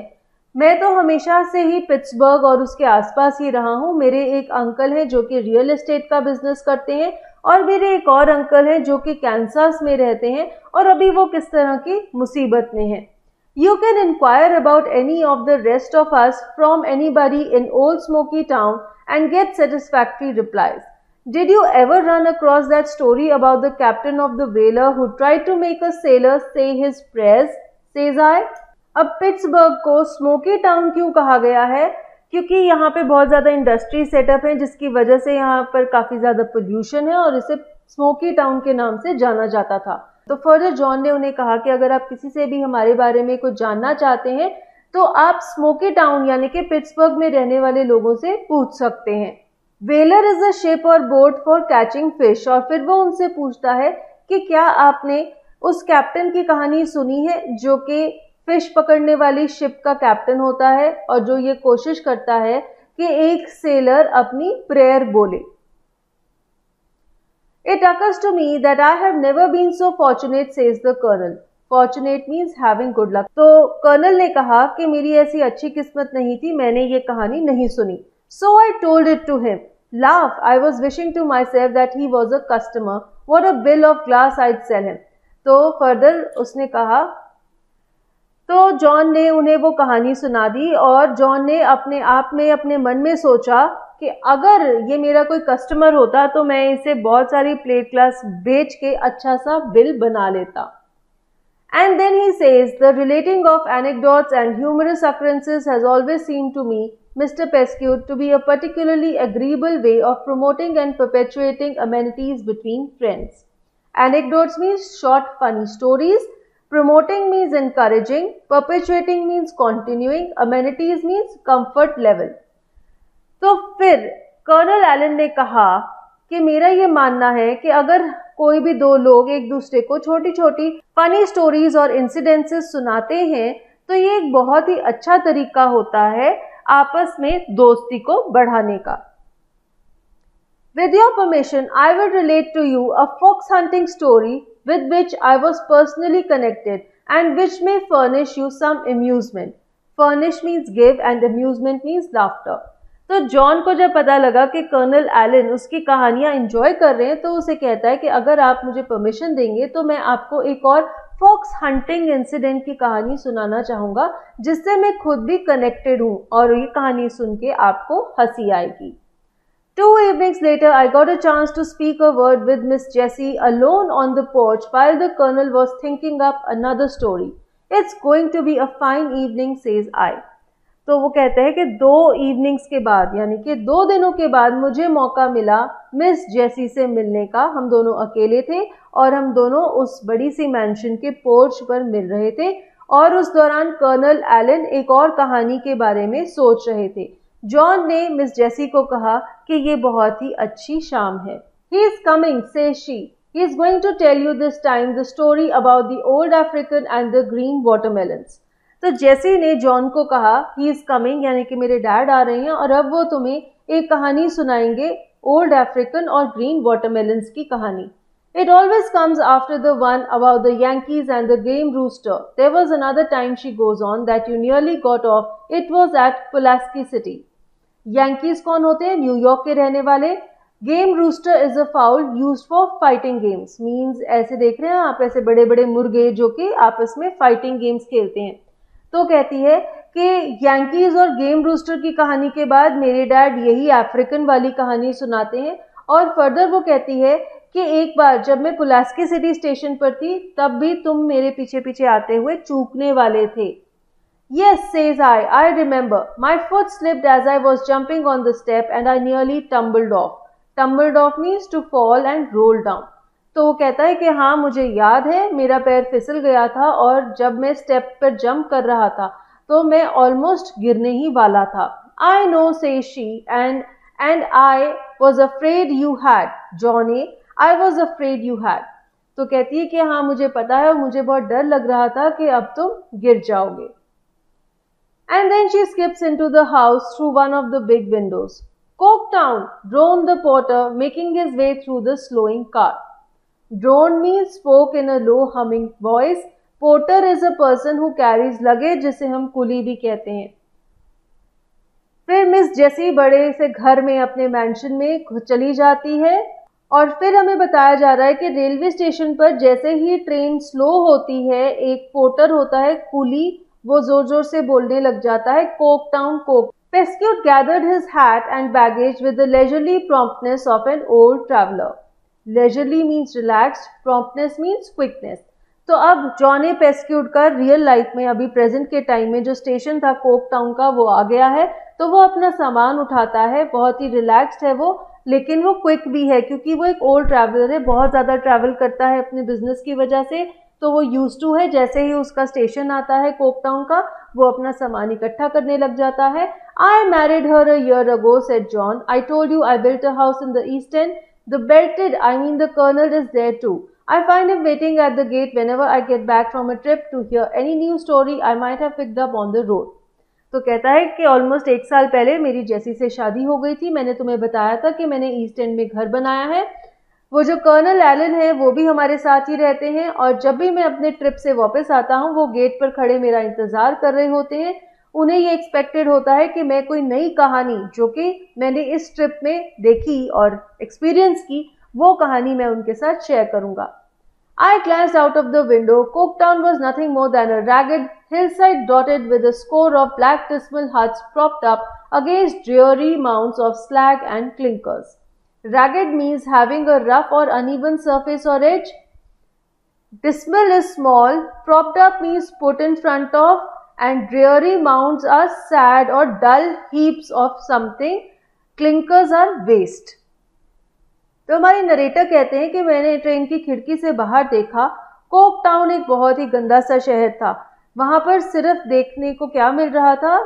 मैं तो हमेशा से ही पिट्सबर्ग और उसके आसपास ही रहा हूँ। मेरे एक अंकल हैं जो कि रियल एस्टेट का बिजनेस करते हैं और मेरे एक और अंकल हैं जो कि कैंसास में रहते हैं और अभी वो किस तरह की मुसीबत में हैं। You can inquire about any of the rest of us from anybody in old Smoky Town and get satisfactory replies. Did you ever run across that story about the captain of the whaler who tried to make a sailor say his prayers? Says I. अब Pittsburgh को Smoky Town क्यों कहा गया है? क्योंकि यहाँ पे बहुत ज़्यादा इंडस्ट्री सेटअप है जिसकी वजह से यहाँ पर काफ़ी ज़्यादा पोल्यूशन है और इसे स्मोकी टाउन के नाम से जाना जाता था। तो फर्दर जॉन ने उन्हें कहा कि अगर आप किसी से भी हमारे बारे में कुछ जानना चाहते हैं तो आप स्मोकी टाउन यानी कि पिट्सबर्ग में रहने वाले लोगों से पूछ सकते हैं। वेलर इज अ शिप और बोट फॉर कैचिंग फिश। और फिर वो उनसे पूछता है कि क्या आपने उस कैप्टन की कहानी सुनी है जो कि फिश पकड़ने वाली शिप का कैप्टन होता है और जो ये कोशिश करता है कि एक सेलर अपनी प्रेयर बोले। It occurs to me that I have never been so fortunate says the colonel. Fortunate means having good luck. तो कर्नल ने कहा कि मेरी ऐसी अच्छी किस्मत नहीं थी, मैंने ये कहानी नहीं सुनी। So I told it to him. Laugh. I was wishing to myself that he was a customer. What a bill of glass I'd sell him. तो further उसने कहा, तो जॉन ने उन्हें वो कहानी सुना दी और जॉन ने अपने आप में अपने मन में सोचा कि अगर ये मेरा कोई कस्टमर होता तो मैं इसे बहुत सारी प्लेट ग्लास बेच के अच्छा सा बिल बना लेता। And then he says, the relating of anecdotes and humorous occurrences has always seemed to me, Mister Pescud, to be a particularly agreeable way of promoting and perpetuating amenities between friends. Anecdotes means short funny stories. Promoting means encouraging. Perpetuating means continuing. Amenities means comfort level. तो फिर colonel Allen ने कहा कि मेरा ये मानना है कि अगर कोई भी दो लोग एक दूसरे को छोटी छोटी फनी स्टोरीज और इंसिडेंसेस सुनाते हैं तो ये एक बहुत ही अच्छा तरीका होता है आपस में दोस्ती को बढ़ाने का. With your permission, I will relate to you a fox hunting story with which I was personally connected and which may furnish you some amusement. Furnish means give and amusement means laughter. तो John को जब पता लगा कि colonel Elon उसकी कहानियां enjoy कर रहे हैं तो उसे कहता है कि अगर आप मुझे परमिशन देंगे तो मैं आपको एक और फॉक्स हंटिंग इंसिडेंट की कहानी सुनाना चाहूँगा जिससे मैं खुद भी कनेक्टेड हूँ और ये कहानी सुन के आपको हंसी आएगी. Two evenings later, I got a chance to speak a word with Miss Jessie alone on the porch while the colonel was thinking up another story. It's going to be a fine evening, says I. तो वो कहते हैं कि दो evenings के बाद यानी कि दो दिनों के बाद मुझे मौका मिला मिस जेसी से मिलने का. हम दोनों अकेले थे और हम दोनों उस बड़ी सी मैंशन के पोर्च पर मिल रहे थे और उस दौरान कर्नल एलन एक और कहानी के बारे में सोच रहे थे. जॉन ने मिस जेसी को कहा कि ये बहुत ही अच्छी शाम है. He is coming says she he is going to tell you this time the story about the old African and the green watermelon. तो जेसी ने जॉन को कहा ही इज कमिंग यानी कि मेरे डैड आ रहे हैं और अब वो तुम्हें एक कहानी सुनाएंगे ओल्ड अफ्रीकन और ग्रीन वाटरमेलन की कहानी. It always comes after the one about the Yankees and the game rooster. There was another time, she goes on, that you nearly got off. It was at Pulaski City. Yankees कौन होते हैं? New York के रहने वाले. Game rooster is a fowl used for fighting games. Means ऐसे देख रहे हैं आप ऐसे बड़े बड़े मुर्गे जो कि आपस में fighting games खेलते हैं. तो कहती है कि Yankees और game rooster की कहानी के बाद मेरे डैड यही अफ्रीकन वाली कहानी सुनाते हैं और फर्दर वो कहती है कि एक बार जब मैं पुलास्की सिटी स्टेशन पर थी तब भी तुम मेरे पीछे पीछे आते हुए चूकने वाले थे. Yes, says I. I remember. My foot slipped as I was jumping on the step and I nearly tumbled off. Tumbled off means to fall and roll down. तो वो कहता है कि हाँ मुझे याद है मेरा पैर फिसल गया था और जब मैं स्टेप पर जंप कर रहा था तो मैं ऑलमोस्ट गिरने ही वाला था. I know, says she, and and I was afraid you had, Johnny. I was afraid you had. तो कहती है कि हाँ मुझे पता है और मुझे बहुत डर लग रहा था कि अब तुम गिर जाओगे. And then she skips into the house through one of the big windows. Coke Town, droned the porter, making his way through the slowing car. Drone means spoke in a low humming voice. Porter is a person who carries luggage, जिसे हम कुली भी कहते हैं. फिर miss जेसी बड़े से घर में अपने मैंशन में चली जाती है और फिर हमें बताया जा रहा है कि रेलवे स्टेशन पर जैसे ही ट्रेन स्लो होती है एक पोर्टर होता है कुली वो जोर जोर से बोलने लग जाता है Coke town Coke. Pescud gathered his hat and baggage with the leisurely promptness of an old traveller. Leisurely means relaxed, promptness means quickness. तो अब जॉन ए पेस्क्यूड का रियल लाइफ में अभी प्रेजेंट के टाइम में जो स्टेशन था कोक टाउन का वो आ गया है तो वो अपना सामान उठाता है. बहुत ही रिलैक्स्ड है वो लेकिन वो क्विक भी है क्योंकि वो एक ओल्ड ट्रैवलर है. बहुत ज़्यादा ट्रैवल करता है अपने बिजनेस की वजह से तो वो यूज टू है. जैसे ही उसका स्टेशन आता है कोक टाउन का वो अपना सामान इकट्ठा करने लग जाता है. I married her a year ago said John. I told you I built a house in the east end the belted I mean the colonel is there too. I find him waiting at the gate whenever I get back from a trip to hear any new story I might have picked up on the road. तो कहता है कि almost एक साल पहले मेरी जेसी से शादी हो गई थी. मैंने तुम्हें बताया था कि मैंने ईस्ट एंड में घर बनाया है. वो जो कर्नल एलन है वो भी हमारे साथ ही रहते हैं और जब भी मैं अपने ट्रिप से वापस आता हूँ वो गेट पर खड़े मेरा इंतज़ार कर रहे होते हैं. उन्हें ये एक्सपेक्टेड होता है कि मैं कोई नई कहानी जो कि मैंने इस ट्रिप में देखी और एक्सपीरियंस की वो कहानी मैं उनके साथ शेयर करूँगा. I glanced out of the window. Coke Town was nothing more than a ragged hillside dotted with a score of black dismal huts propped up against dreary mounds of slag and clinkers. Ragged means having a rough or uneven surface or edge. Dismal is small. Propped up means put in front of, and dreary mounds are sad or dull heaps of something. Clinkers are waste. तो हमारे narrator कहते हैं कि मैंने train की खिड़की से बाहर देखा। कोक टाउन एक बहुत ही गंदा सा शहर था। वहां पर सिर्फ देखने को क्या मिल रहा था,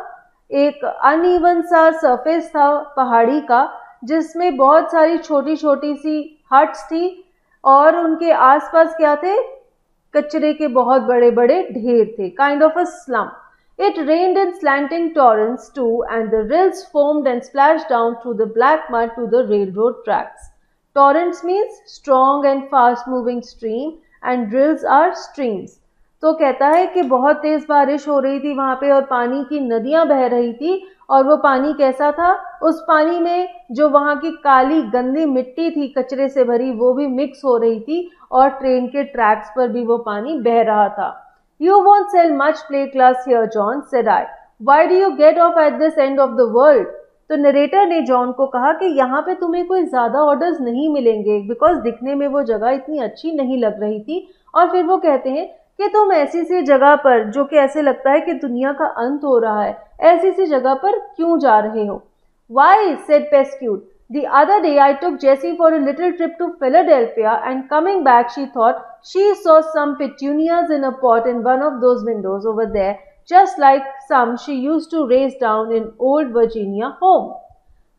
एक अनइवन सा सरफेस था पहाड़ी का, जिसमें बहुत सारी छोटी छोटी सी हट्स थी और उनके आसपास क्या थे, कचरे के बहुत बड़े बड़े ढेर थे, kind of a slum. It rained in slanting torrents too, and the rills foamed and splashed down through the black mud to the railroad tracks. Torrents means strong and fast-moving stream, and rills are streams. तो कहता है कि बहुत तेज बारिश हो रही थी वहाँ पे और पानी की नदियाँ बह रही थी, और वो पानी कैसा था, उस पानी में जो वहाँ की काली गंदी मिट्टी थी कचरे से भरी वो भी मिक्स हो रही थी, और ट्रेन के ट्रैक्स पर भी वो पानी बह रहा था। You won't sell much play class here, John, said I. Why do you get off at this end of the world? तो नरेटर ने जॉन को कहा कि यहाँ पे तुम्हें कोई ज़्यादा ऑर्डर्स नहीं मिलेंगे, बिकॉज दिखने में वो जगह इतनी अच्छी नहीं लग रही थी। और फिर वो कहते हैं कि तुम ऐसी सी जगह पर, जो कि ऐसे लगता है कि दुनिया का अंत हो रहा है, ऐसी सी जगह पर क्यों जा रहे हो? Why, said Pescud. The other day I took Jessie for a little trip to Philadelphia, and coming back she thought she saw some petunias in a pot in one of those windows over there, just like some she used to raise down in old Virginia home.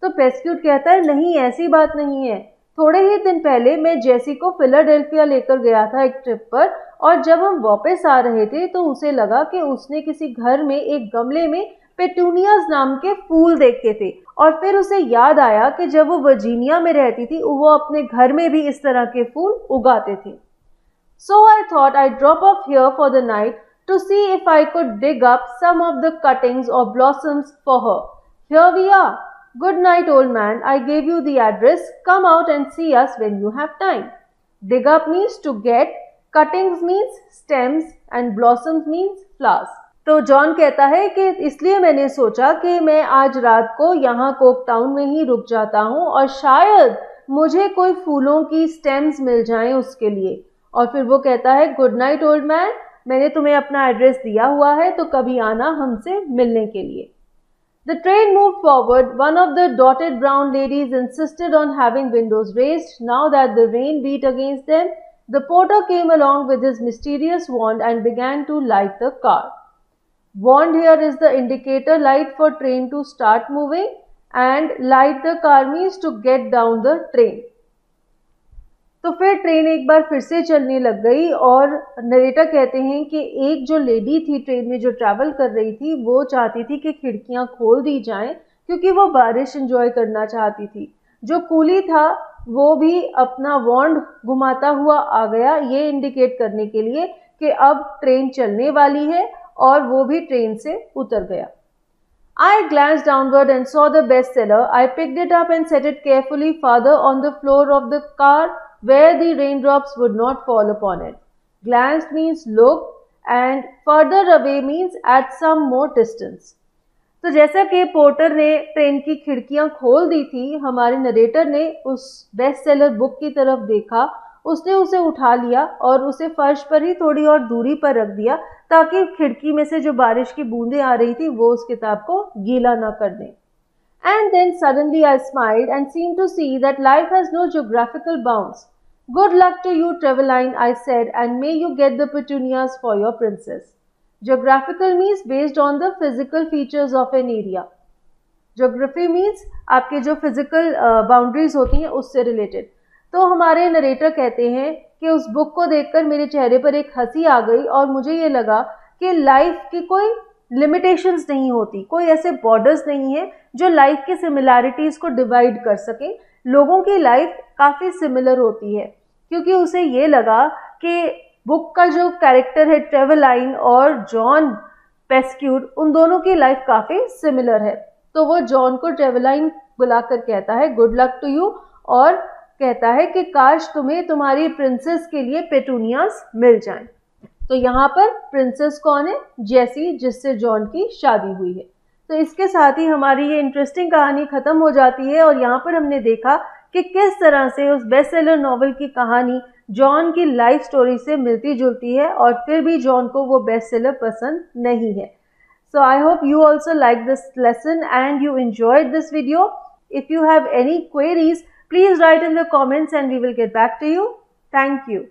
तो Pescud कहता है नहीं, ऐसी बात नहीं है। थोड़े ही दिन पहले मैं जेसी को फिलाडेल्फिया लेकर गया था एक ट्रिप पर, और जब हम वापस आ रहे थे तो उसे लगा कि उसने किसी घर में एक गमले में पेटूनियाज नाम के फूल देखे थे, और फिर उसे याद आया कि जब वो वर्जीनिया में रहती थी वो अपने घर में भी इस तरह के फूल उगाते थे। So I thought I'd drop off here for the night to see if I could dig up some of the cuttings or blossoms for her. Here we are. Good night, old man. I gave you the address. Come out and see us when you have time. Dig up means to get, cuttings means stems, and blossoms means flowers. तो John कहता है कि इसलिए मैंने सोचा कि मैं आज रात को यहाँ कोक टाउन में ही रुक जाता हूँ और शायद मुझे कोई फूलों की स्टेम्स मिल जाएं उसके लिए। और फिर वो कहता है गुड नाइट ओल्ड मैन, मैंने तुम्हें अपना एड्रेस दिया हुआ है तो कभी आना हमसे मिलने के लिए। The train move forward. One of the dotted brown ladies insisted on having windows raised now that the rain beat against them. The porter came along with his mysterious wand and began to light the car. Wand here is the indicator light for train to start moving, and light the car means to get down the train. तो फिर train एक बार फिर से चलने लग गई और narrator कहते हैं कि एक जो लेडी थी ट्रेन में जो ट्रैवल कर रही थी वो चाहती थी कि खिड़कियां खोल दी जाएं क्योंकि वो बारिश एंजॉय करना चाहती थी। जो कूली था वो भी अपना वॉन्ड घुमाता हुआ आ गया ये इंडिकेट करने के लिए कि अब ट्रेन चलने वाली है, और वो भी ट्रेन से उतर गया। I glanced downward and saw the bestseller. I picked it up and set it carefully farther on the floor of the car where the raindrops would not fall upon it. Glanced means look and further away means at some more distance. तो जैसा कि porter ने train की खिड़कियां खोल दी थी, हमारे narrator ने उस बेस्टसेलर बुक की तरफ देखा। उसने उसे उठा लिया और उसे फर्श पर ही थोड़ी और दूरी पर रख दिया ताकि खिड़की में से जो बारिश की बूंदें आ रही थी वो उस किताब को गीला ना कर दें। And then suddenly I smiled and seem to see that life has no geographical bounds. Good luck to you ट्रेवलाइन, I said, and may you get the petunias for your princess. Geographical means based on the physical features of an area. Geography means आपके जो physical boundaries uh, होती हैं उससे related. तो हमारे narrator कहते हैं कि उस बुक को देखकर मेरे चेहरे पर एक हंसी आ गई और मुझे ये लगा कि लाइफ की कोई लिमिटेशंस नहीं होती, कोई ऐसे बॉर्डर्स नहीं है जो लाइफ के सिमिलैरिटीज़ को डिवाइड कर सकें। लोगों की लाइफ काफ़ी सिमिलर होती है क्योंकि उसे ये लगा कि बुक का जो कैरेक्टर है ट्रेवलाइन और जॉन पेस्क्यूड, उन दोनों की लाइफ काफ़ी सिमिलर है। तो वो जॉन को ट्रेवलाइन बुलाकर कहता है गुड लक टू यू, और कहता है कि काश तुम्हें तुम्हारी प्रिंसेस के लिए पेटूनियास मिल जाएं। तो यहाँ पर प्रिंसेस कौन है, जेसी, जिससे जॉन की शादी हुई है। तो इसके साथ ही हमारी ये इंटरेस्टिंग कहानी ख़त्म हो जाती है, और यहाँ पर हमने देखा कि किस तरह से उस बेस्ट सेलर नॉवल की कहानी जॉन की लाइफ स्टोरी से मिलती जुलती है और फिर भी जॉन को वो बेस्ट सेलर पसंद नहीं है। So I hope you also like this lesson and you enjoyed this video. If you have any queries Please write in the comments and we will get back to you. Thank you.